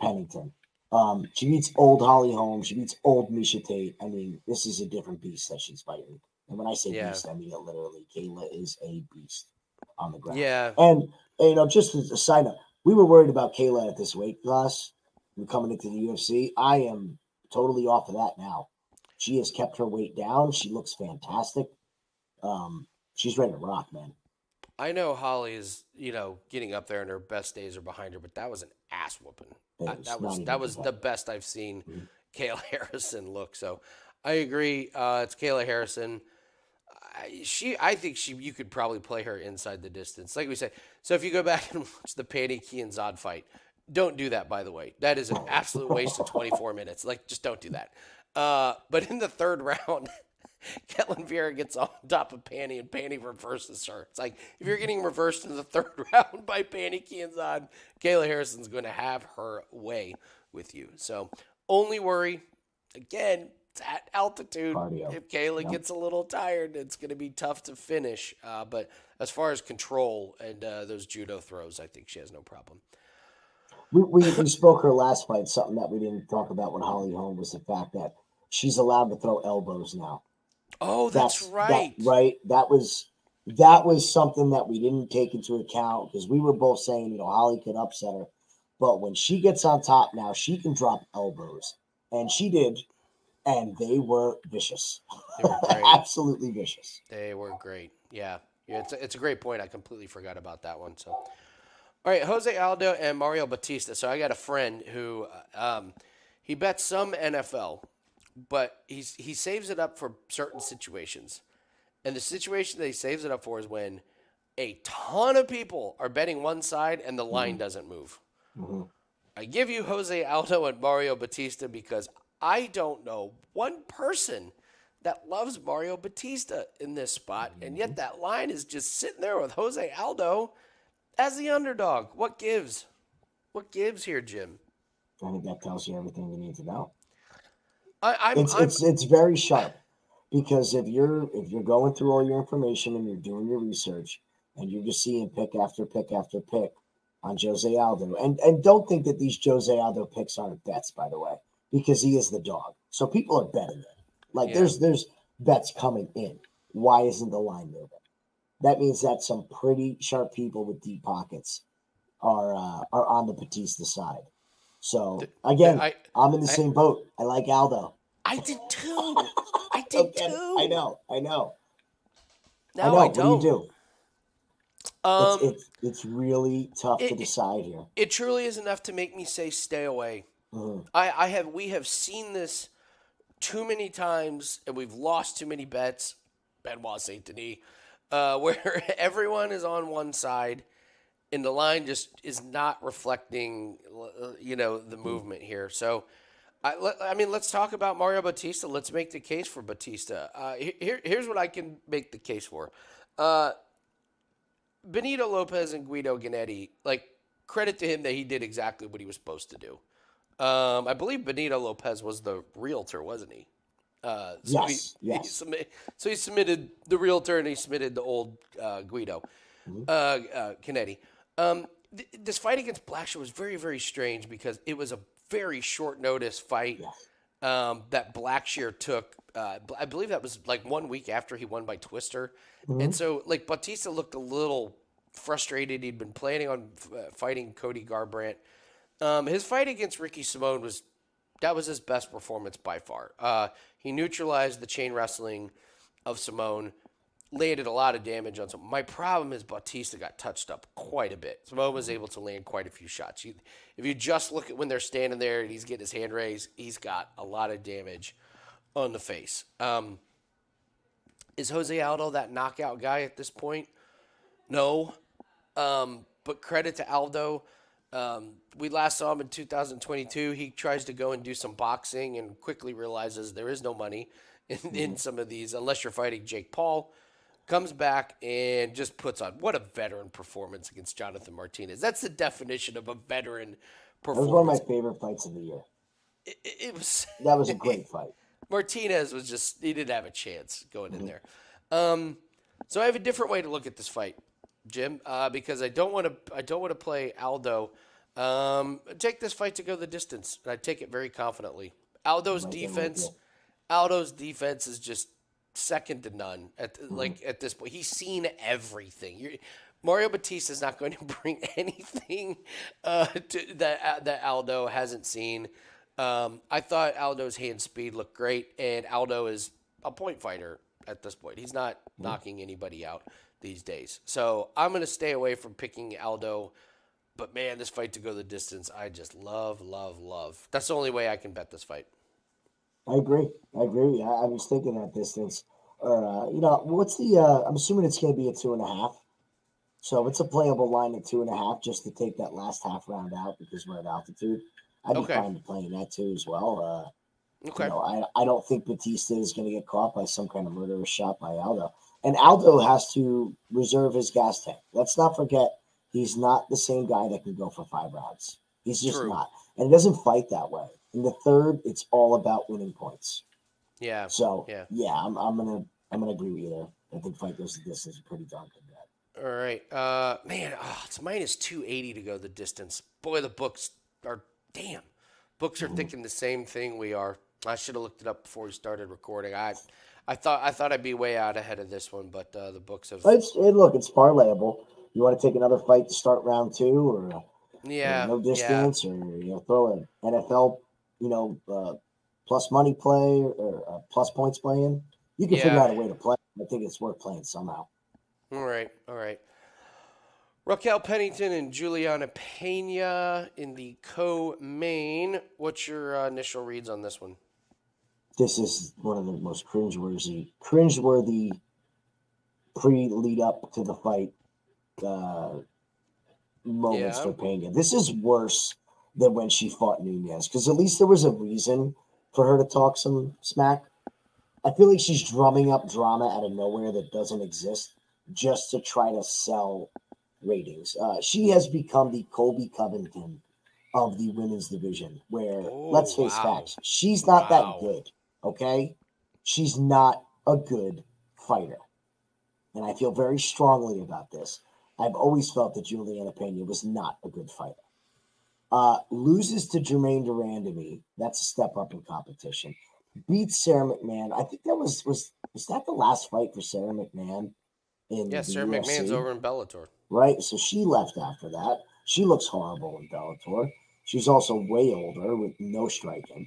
Pennington. She beats old Holly Holm. She beats old Misha Tate. I mean, this is a different beast that she's fighting. And when I say beast, I mean it literally. Kayla is a beast on the ground. Yeah. And, you know, just as a side note, we were worried about Kayla at this weight class and coming into the UFC. I am totally off of that now. She has kept her weight down. She looks fantastic. she's ready to rock, man. I know Holly is, you know, getting up there and her best days are behind her, but that was an ass whooping. That was the best I've seen Kayla Harrison look. So I agree. It's Kayla Harrison. I think you could probably play her inside the distance. Like we said, so if you go back and watch the Paniki and Zod fight, don't do that, by the way. That is an absolute waste of 24 minutes. Like, just don't do that. But in the third round, Ketlin Vieira gets on top of Panny, and Panny reverses her. It's like, if you're getting reversed in the third round by Panny Kianzad, Kayla Harrison's going to have her way with you. So, only worry, again, it's at altitude. Cardio. If Kayla gets a little tired, it's going to be tough to finish. But as far as control and those judo throws, I think she has no problem. We spoke her last fight, something that we didn't talk about when Holly Holm was the fact that she's allowed to throw elbows now. Oh, that's right. That was something that we didn't take into account because we were both saying, you know, Holly could upset her. But when she gets on top now, she can drop elbows. And she did. And they were vicious. They were great. Absolutely vicious. They were great. Yeah. It's a great point. I completely forgot about that one. So, all right, Jose Aldo and Mario Bautista. So I got a friend who he bets some NFL. But he saves it up for certain situations. And the situation that he saves it up for is when a ton of people are betting one side and the line doesn't move. I give you Jose Aldo and Mario Bautista because I don't know one person that loves Mario Bautista in this spot. And yet that line is just sitting there with Jose Aldo as the underdog. What gives? What gives here, Jim? I think that tells you everything you need to know. It's very sharp because if you're going through all your information and you're doing your research and you're just seeing pick after pick after pick on Jose Aldo, and don't think that these Jose Aldo picks aren't bets, by the way, because he is the dog. So people are betting it. Like there's bets coming in. Why isn't the line moving? That means that some pretty sharp people with deep pockets are on the Bautista side. So, again, I'm in the same boat. I like Aldo. I did too. I did too. I know. I know. No, I know. I don't. What do you do? It's really tough to decide here. It truly is enough to make me say stay away. We have seen this too many times, and we've lost too many bets, Benoit Saint-Denis, where everyone is on one side. And the line just is not reflecting, you know, the movement here. So, I mean, let's talk about Mario Bautista. Let's make the case for Bautista. Here's what I can make the case for. Benito Lopez and Guido Gennetti, like, credit to him that he did exactly what he was supposed to do. I believe Benito Lopez was the realtor, wasn't he? So he submitted the realtor and he submitted the old Guido. Kennedy. This fight against Blackshear was very, very strange because it was a very short notice fight that Blackshear took. I believe that was like 1 week after he won by Twister. And so, like, Bautista looked a little frustrated. He'd been planning on fighting Cody Garbrandt. His fight against Ricky Simon was his best performance by far. He neutralized the chain wrestling of Simone. Landed a lot of damage on some. My problem is Bautista got touched up quite a bit. Samoa was able to land quite a few shots. If you just look at when they're standing there and he's getting his hand raised, he's got a lot of damage on the face. Is Jose Aldo that knockout guy at this point? No. But credit to Aldo. We last saw him in 2022. He tries to go and do some boxing and quickly realizes there is no money in some of these, unless you're fighting Jake Paul. Comes back and just puts on what a veteran performance against Jonathan Martinez. That's the definition of a veteran performance. It was one of my favorite fights of the year. That was a great fight. Martinez was just, he didn't have a chance going in there. So I have a different way to look at this fight, Jim, because I don't want to play Aldo. Take this fight to go the distance, and I take it very confidently. Aldo's defense is just second to none at this point. He's seen everything. Mario Bautista is not going to bring anything that Aldo hasn't seen. I thought Aldo's hand speed looked great, and Aldo is a point fighter. at this point. He's not knocking anybody out these days. So I'm going to stay away from picking Aldo. But, man, this fight to go the distance, I just love, love, love. That's the only way I can bet this fight. I agree. I agree. I was thinking that distance. You know, what's the I'm assuming it's going to be a 2.5. So it's a playable line at 2.5 just to take that last half round out because we're at altitude. I'd be fine playing that too as well. You know, I don't think Bautista is going to get caught by some kind of murderous shot by Aldo. And Aldo has to reserve his gas tank. Let's not forget he's not the same guy that can go for 5 rounds. He's just not. And he doesn't fight that way. In the third, it's all about winning points. Yeah. So, yeah, I'm gonna agree with you there. I think fight goes the distance is pretty darn good. All right. Man, it's -280 to go the distance. Boy, the books are – damn. Books are thinking the same thing we are. I should have looked it up before we started recording. I thought I'd be way out ahead of this one, but the books have – look, it's parlayable. You want to take another fight to start round 2 or no distance or throw an NFL, plus money play or plus points play in. You can figure out a way to play. I think it's worth playing somehow. All right, all right. Raquel Pennington and Juliana Pena in the co-main. What's your initial reads on this one? This is one of the most cringeworthy pre-lead up to the fight moments for Pena. This is worse than when she fought Nunez because at least there was a reason for her to talk some smack. I feel like she's drumming up drama out of nowhere that doesn't exist, just to try to sell ratings. She has become the Colby Covington of the women's division where, let's face facts, she's not that good, okay? She's not a good fighter. And I feel very strongly about this. I've always felt that Juliana Pena was not a good fighter. Loses to Jermaine Durand to me. That's a step up in competition. Beats Sarah McMahon. I think that was that the last fight for Sarah McMahon? Yeah, Sarah McMahon's over in Bellator. Right, so she left after that. She looks horrible in Bellator. She's also way older with no striking.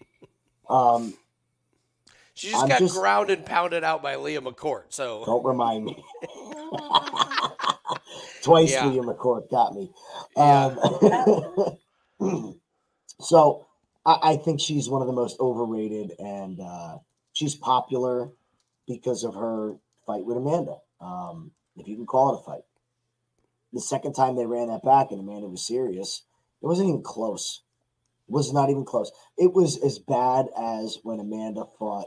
She just got ground and pounded out by Leah McCourt. So don't remind me. Twice Leah McCourt got me. So I think she's one of the most overrated, and she's popular because of her fight with Amanda. If you can call it a fight. The second time they ran that back and Amanda was serious, it wasn't even close. It was not even close. It was as bad as when Amanda fought.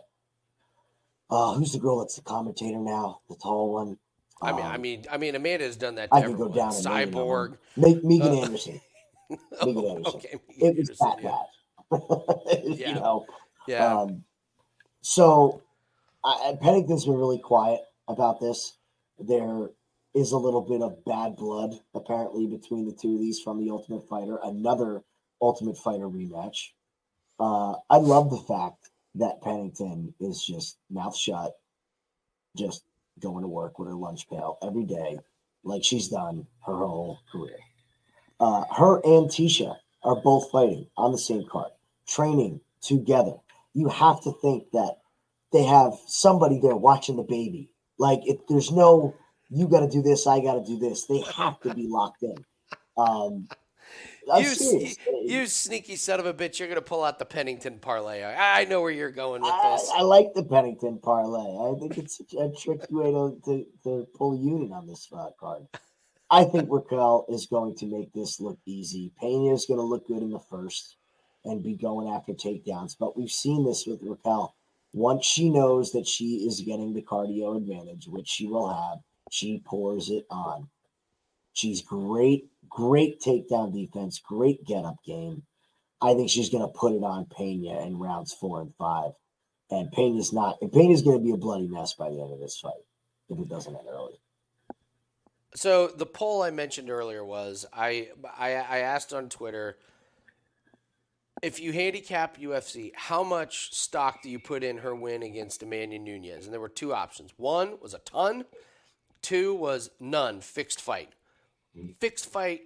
Who's the girl that's the commentator now? The tall one. I mean, Amanda has done that. I could go down. Cyborg. Megan Anderson. Megan Anderson. Okay, Megan Anderson, was that bad. Yeah. So Pennington's been really quiet about this. There is a little bit of bad blood apparently between the two of these from the Ultimate Fighter, another Ultimate Fighter rematch. I love the fact that Pennington is just mouth shut, just going to work with her lunch pail every day, like she's done her whole career. Her and Tecia are both fighting on the same card, training together. You have to think that they have somebody there watching the baby. Like, if there's no, you got to do this, I got to do this. They have to be locked in. You sneaky son of a bitch, you're going to pull out the Pennington parlay. I know where you're going with this. I like the Pennington parlay. I think it's a tricky way to pull a unit on this card. I think Raquel is going to make this look easy. Pena is going to look good in the first and be going after takedowns. But we've seen this with Raquel. Once she knows that she is getting the cardio advantage, which she will have, she pours it on. She's great, great takedown defense, great get-up game. I think she's going to put it on Pena in rounds 4 and 5. And Pena's going to be a bloody mess by the end of this fight if it doesn't end early. So the poll I mentioned earlier was I asked on Twitter, if you handicap UFC, how much stock do you put in her win against Amanda Nunez? And there were two options. One was a ton. Two was none, fixed fight. Fixed fight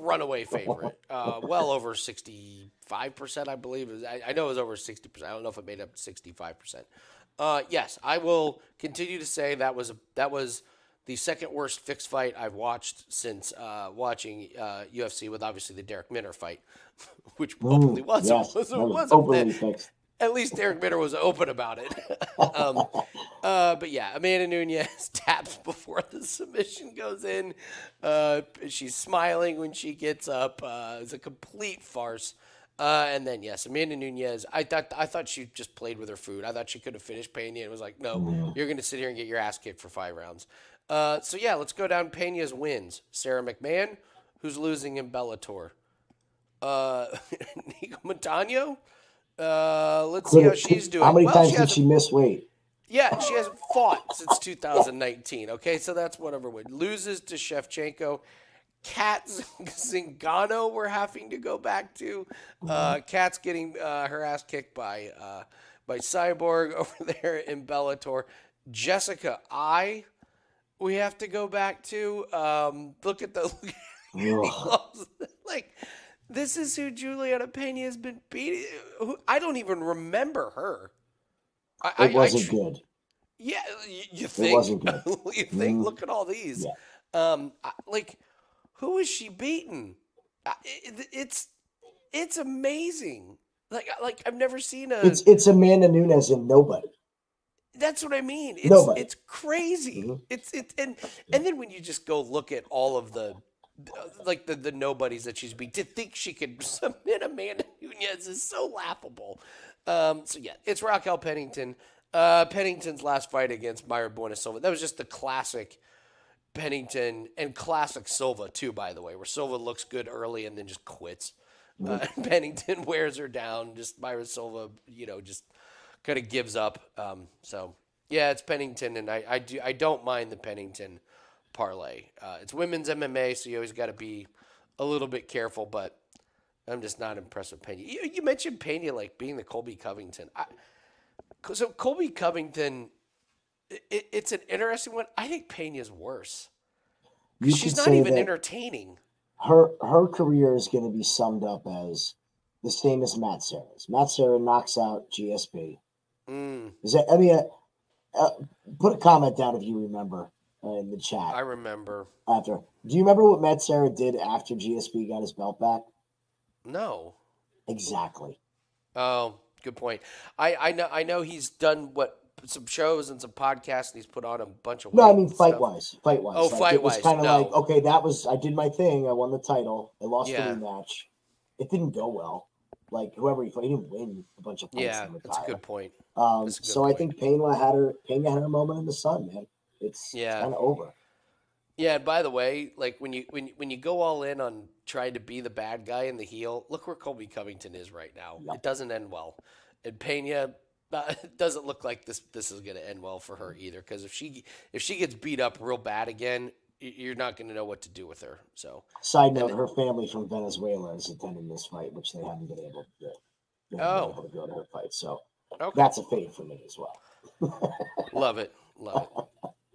runaway favorite. Well over 65%, I believe. I know it was over 60%. I don't know if it made up 65%. Yes, I will continue to say that was the second worst fixed fight I've watched since watching UFC, with obviously the Derek Minner fight, which hopefully wasn't. Yes, was at least Derek Minner was open about it. But yeah, Amanda Nunes taps before the submission goes in. She's smiling when she gets up. It's a complete farce. And then, yes, Amanda Nunes, I thought she just played with her food. I thought she could have finished Pena. It was like, no, you're going to sit here and get your ass kicked for 5 rounds. So, yeah, let's go down Pena's wins. Sarah McMahon, who's losing in Bellator. Nico Montaño. Let's see how she's doing. How many times did she miss weight? Yeah, she hasn't fought since 2019. Okay, so that's whatever win. Loses to Shevchenko. Kat Zingano, we're having to go back to. Kat's getting her ass kicked by Cyborg over there in Bellator. Jessica I, we have to go back to. This is who Juliana Pena has been beating. I don't even remember her. It wasn't good. Yeah, you think? It wasn't good. You think? Look at all these. Yeah. Who is she beating? It's amazing. Like I've never seen a. It's Amanda Nunes and nobody. That's what I mean. It's crazy. And then when you just go look at all of the. Like the nobodies that she's beat. To think she could submit Amanda Nunes is so laughable. So yeah, it's Raquel Pennington. Pennington's last fight against Myra Buena Silva. That was just the classic Pennington and classic Silva too, by the way, where Silva looks good early and then just quits. Pennington wears her down. Just Myra Silva, just kind of gives up. So yeah, it's Pennington, and I don't mind the Pennington parlay. It's women's MMA, so you always got to be a little bit careful, but I'm just not impressed with Pena. You mentioned Pena like being the Colby Covington. So Colby Covington, it's an interesting one. I think Pena's worse. She's not even entertaining. Her career is going to be summed up as the same as Matt Serra's. Matt Serra knocks out GSP. Is that, put a comment down if you remember. In the chat. I remember. Do you remember what Matt Serra did after GSP got his belt back? No. Exactly. Oh, good point. I know he's done some shows and some podcasts, and he's put on a bunch of. No, I mean fight-wise. Oh, fight-wise. It was kind of like, okay, I did my thing. I won the title. I lost the rematch. It didn't go well. Like whoever he fought, he didn't win a bunch of fights. Yeah, that's a good point. I think Pena had her moment in the sun, man. It's kind of over. Yeah, and by the way, like when you go all in on trying to be the bad guy and the heel, look where Colby Covington is right now. Yep. It doesn't end well. And Pena doesn't look like this is going to end well for her either, cuz if she gets beat up real bad again, you're not going to know what to do with her. So, side note, her family from Venezuela is attending this fight, which they haven't been able to do. Able to go to her fight. So, that's a fade for me as well. Love it. Love it.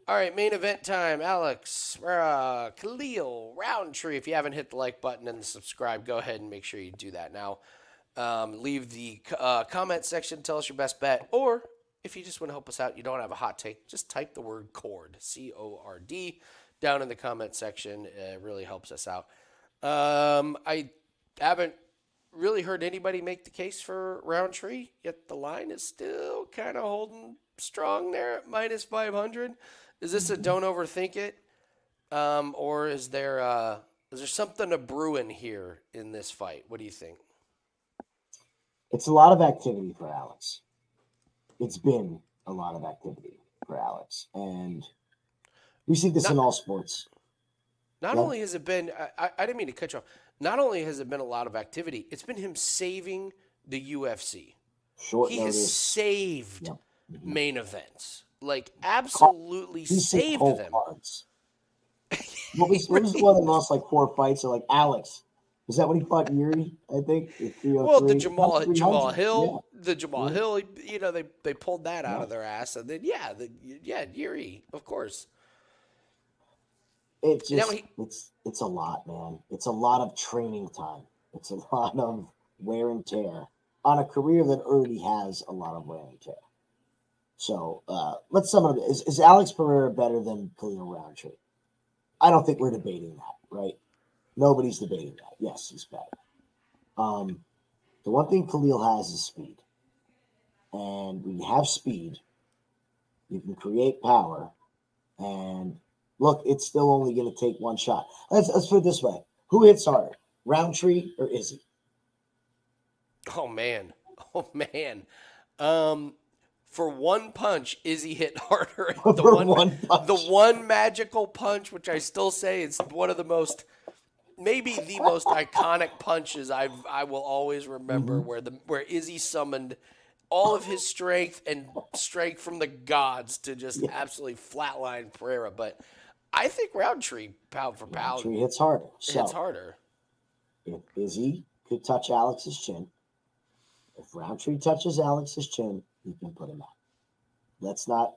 All right, main event time. Alex, Khalil Roundtree. If you haven't hit the like button and the subscribe, go ahead and make sure you do that now. Leave the comment section. Tell us your best bet. Or if you just want to help us out, you don't have a hot take, just type the word CORD, C-O-R-D, down in the comment section. It really helps us out. I haven't really heard anybody make the case for Roundtree, yet the line is still kind of holding strong there at -500. Is this a don't overthink it, or is there something to brew in here in this fight? What do you think? It's a lot of activity for Alex. It's been a lot of activity for Alex, and we see this in all sports. Not only has it been, I didn't mean to cut you off. Not only has it been a lot of activity, it's been him saving the UFC. He has saved main events. Like, absolutely saved them. What was one of the last, like, 4 fights? So, like, Alex, was that when he fought Yuri, I think? Well, the Jamal Hill, they pulled that out of their ass. And then, Yuri, of course. It just, it's a lot, man. It's a lot of training time. It's a lot of wear and tear on a career that already has a lot of wear and tear. So let's sum it up. Is Alex Pereira better than Khalil Roundtree? I don't think we're debating that, right? Nobody's debating that. Yes, he's better. The one thing Khalil has is speed. And when you have speed, you can create power. And look, it's still only going to take one shot. Let's put it this way. Who hits harder, Roundtree or Izzy? Oh, man. Oh, man. For one punch, Izzy hit harder. The one magical punch, which I still say is one of the most, maybe the most iconic punches I will always remember, where Izzy summoned all of his strength from the gods to just absolutely flatline Pereira. But I think Roundtree, pound for pound, Roundtree hits harder. So hits harder. If Izzy could touch Alex's chin, if Roundtree touches Alex's chin, you can put him out. Let's not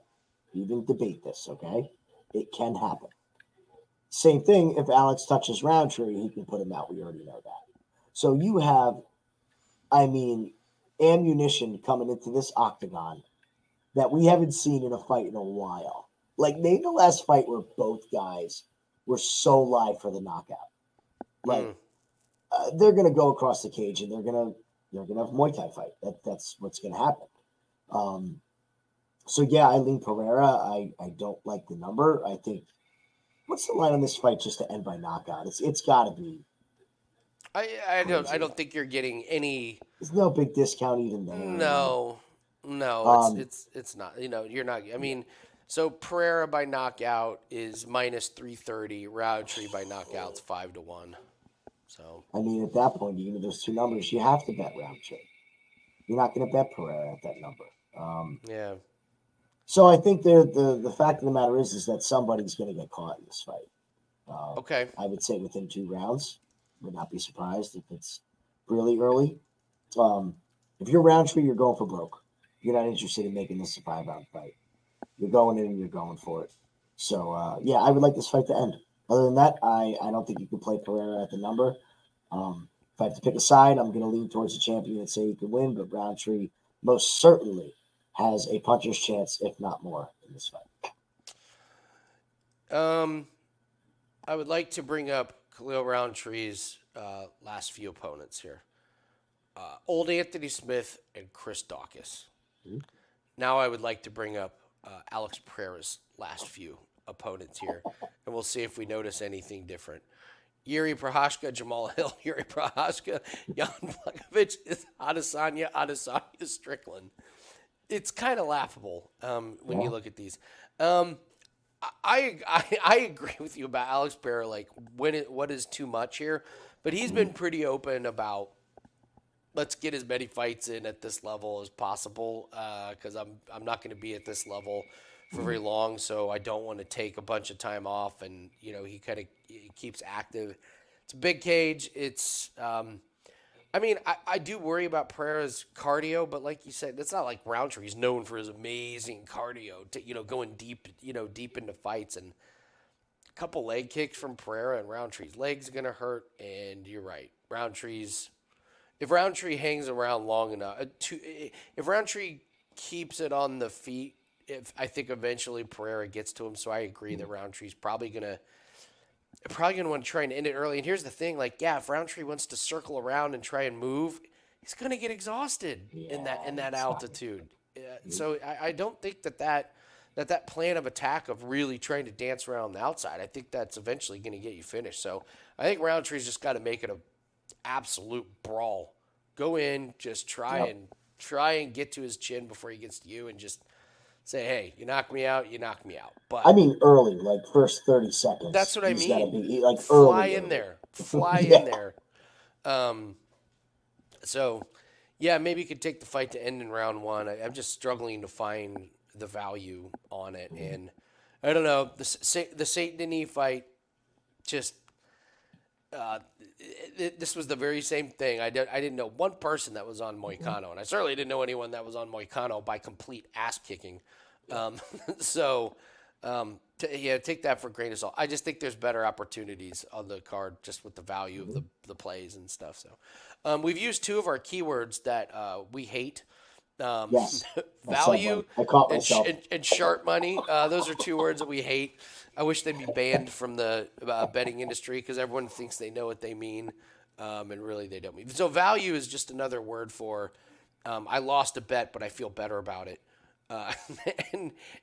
even debate this, okay? It can happen. Same thing, if Alex touches Roundtree, he can put him out. We already know that. So you have, I mean, ammunition coming into this octagon that we haven't seen in a fight in a while. Like, name the last fight where both guys were so live for the knockout. Like, they're going to go across the cage and they're going to have a Muay Thai fight. That's what's going to happen. So yeah, I lean Pereira. I don't like the number. I think, what's the line on this fight just to end by knockout? It's gotta be. I don't think you're getting any. There's no big discount even there. No, it's not, you know, you're not, I mean, so Pereira by knockout is -330, Roundtree by knockout's 5-1. So, I mean, at that point, even those two numbers, you have to bet Roundtree. You're not going to bet Pereira at that number. Yeah. So I think the fact of the matter is that somebody's going to get caught in this fight. Okay. I would say within 2 rounds. Would not be surprised if it's really early. If you're Roundtree, you're going for broke. You're not interested in making this a 5-round fight. You're going in and you're going for it. So, yeah, I would like this fight to end. Other than that, I don't think you can play Pereira at the number. If I have to pick a side, I'm going to lean towards the champion and say he can win, but Roundtree most certainly has a puncher's chance, if not more, in this fight. I would like to bring up Khalil Roundtree's last few opponents here. Old Anthony Smith and Chris Daukaus. Now I would like to bring up Alex Pereira's last few opponents here, and we'll see if we notice anything different. Jiří Procházka, Jamal Hill, Jiří Procházka, Jan Blakovic, Adesanya, Strickland. It's kind of laughable when you look at these. I agree with you about Alex Pereira, like what is too much here, but he's been pretty open about let's get as many fights in at this level as possible because I'm not going to be at this level for very long, so I don't want to take a bunch of time off. And, you know, he kind of keeps active. It's a big cage. It's, I mean, I do worry about Pereira's cardio, but like you said, it's not like Roundtree. He's known for his amazing cardio, going deep, deep into fights. And a couple leg kicks from Pereira and Roundtree's legs are going to hurt. And you're right. If Roundtree hangs around long enough, if Roundtree keeps it on the feet, I think eventually Pereira gets to him, so I agree that Roundtree's probably gonna want to try and end it early. And here's the thing, like, yeah, if Roundtree wants to circle around and try and move, he's gonna get exhausted in that altitude. So I don't think that plan of attack of really trying to dance around the outside, I think that's eventually gonna get you finished. So I think Roundtree's just got to make it an absolute brawl. Go in, just try and get to his chin before he gets to you, and just say, hey, you knock me out, you knock me out. But I mean, early, like first 30 seconds. That's what I mean. Like Fly in there. So, yeah, maybe you could take the fight to end in round 1. I'm just struggling to find the value on it. And I don't know, the Saint Denis fight, just this was the very same thing. I didn't know one person that was on Moicano, and I certainly didn't know anyone that was on Moicano by complete ass kicking. So Take that for a grain of salt. I just think there's better opportunities on the card just with the value of the plays and stuff. So we've used two of our keywords that we hate. Yes. Value and sharp money. Those are two words that we hate. I wish they'd be banned from the betting industry because everyone thinks they know what they mean, and really they don't mean. So value is just another word for I lost a bet, but I feel better about it.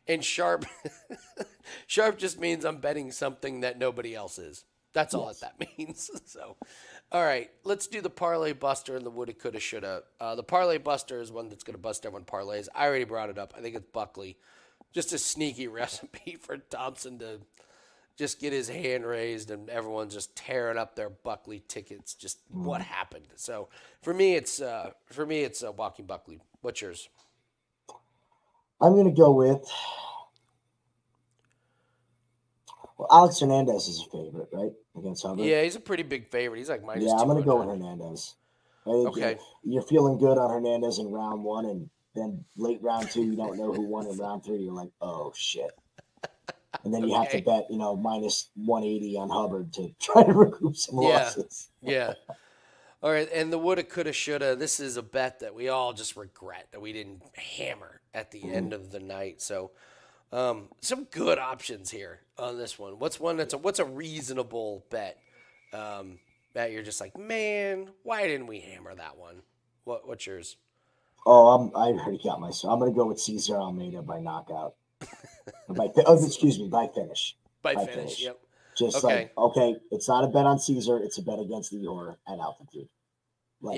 And sharp just means I'm betting something that nobody else is. That's all that means. So, all right, let's do the parlay buster and the woulda, coulda, shoulda. The parlay buster is one that's going to bust everyone parlays. I already brought it up. I think it's Buckley. Just a sneaky recipe for Thompson to just get his hand raised and everyone's just tearing up their Buckley tickets. Just what happened. So for me, it's Joaquin Buckley. What's yours? I'm going to go with, well, Alex Hernandez is a favorite, right? Against Hubbard. Yeah, he's a pretty big favorite. He's like minus two. Yeah, I'm going to go with Hernandez. I think you're feeling good on Hernandez in round one, and then late round two, you don't know who won in round three. You're like, oh, shit. And then you have to bet, minus 180 on Hubbard to try to recoup some losses. Yeah. All right, and the woulda, coulda, shoulda, this is a bet that we all just regret that we didn't hammer at the end of the night. So some good options here on this one. What's a reasonable bet that you're just like, man, why didn't we hammer that one? What's yours? Oh, I already got myself. I'm going to go with Cesar Almeida by knockout. By finish. By finish, yep. Just it's not a bet on Cesar. It's a bet against Ihor at altitude. Like,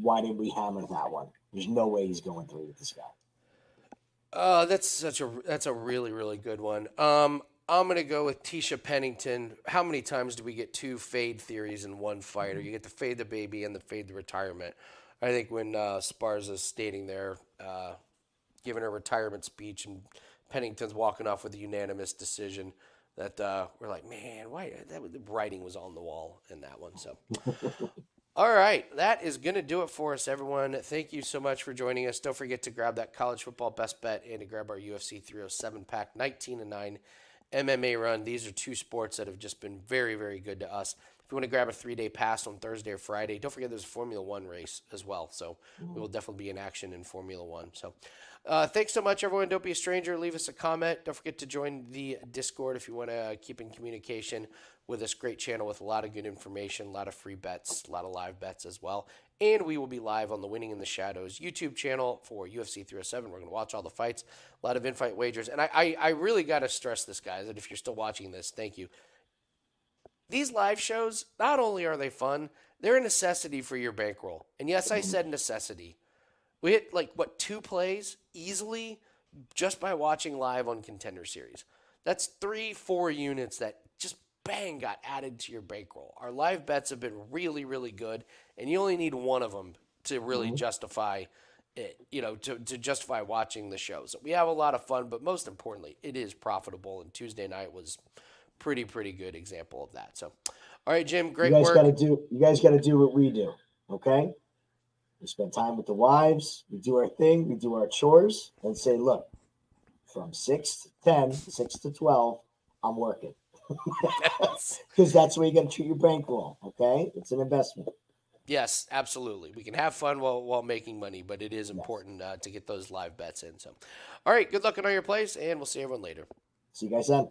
why did we hammer that one? There's no way he's going through with this guy. That's a really, really good one. I'm going to go with Tecia Pennington. How many times do we get two fade theories in one fighter? You get the fade the baby and the fade the retirement. I think when Sparza's standing there giving her retirement speech and Pennington's walking off with a unanimous decision, that we're like, man, why? The writing was on the wall in that one. So, all right, that is going to do it for us, everyone. Thank you so much for joining us. Don't forget to grab that college football best bet and to grab our UFC 307 pack, 19-9 MMA run. These are two sports that have just been very, very good to us. If you want to grab a 3-day pass on Thursday or Friday, don't forget there's a Formula One race as well. So we will definitely be in action in Formula One. So thanks so much, everyone. Don't be a stranger. Leave us a comment. Don't forget to join the Discord if you want to keep in communication with this great channel with a lot of good information, a lot of free bets, a lot of live bets as well. And we will be live on the Winning in the Shadows YouTube channel for UFC 307. We're going to watch all the fights, a lot of in-fight wagers. And I really got to stress this, guys, that if you're still watching this, thank you. These live shows, not only are they fun, they're a necessity for your bankroll. And yes, I said necessity. We hit like, what, 2 plays easily just by watching live on Contender Series. That's 3-4 units that just bang got added to your bankroll. Our live bets have been really, really good, and you only need one of them to really justify it, to justify watching the show. So we have a lot of fun, but most importantly, it is profitable, and Tuesday night was pretty good example of that. So, all right, Jim, great work. You guys got to do what we do, okay? We spend time with the wives. We do our thing. We do our chores and say, look, from 6 to 10, 6 to 12, I'm working. Because that's where you're going to treat your bankroll, okay? It's an investment. Yes, absolutely. We can have fun while making money, but it is important to get those live bets in. So, all right, good luck on all your plays, and we'll see everyone later. See you guys then.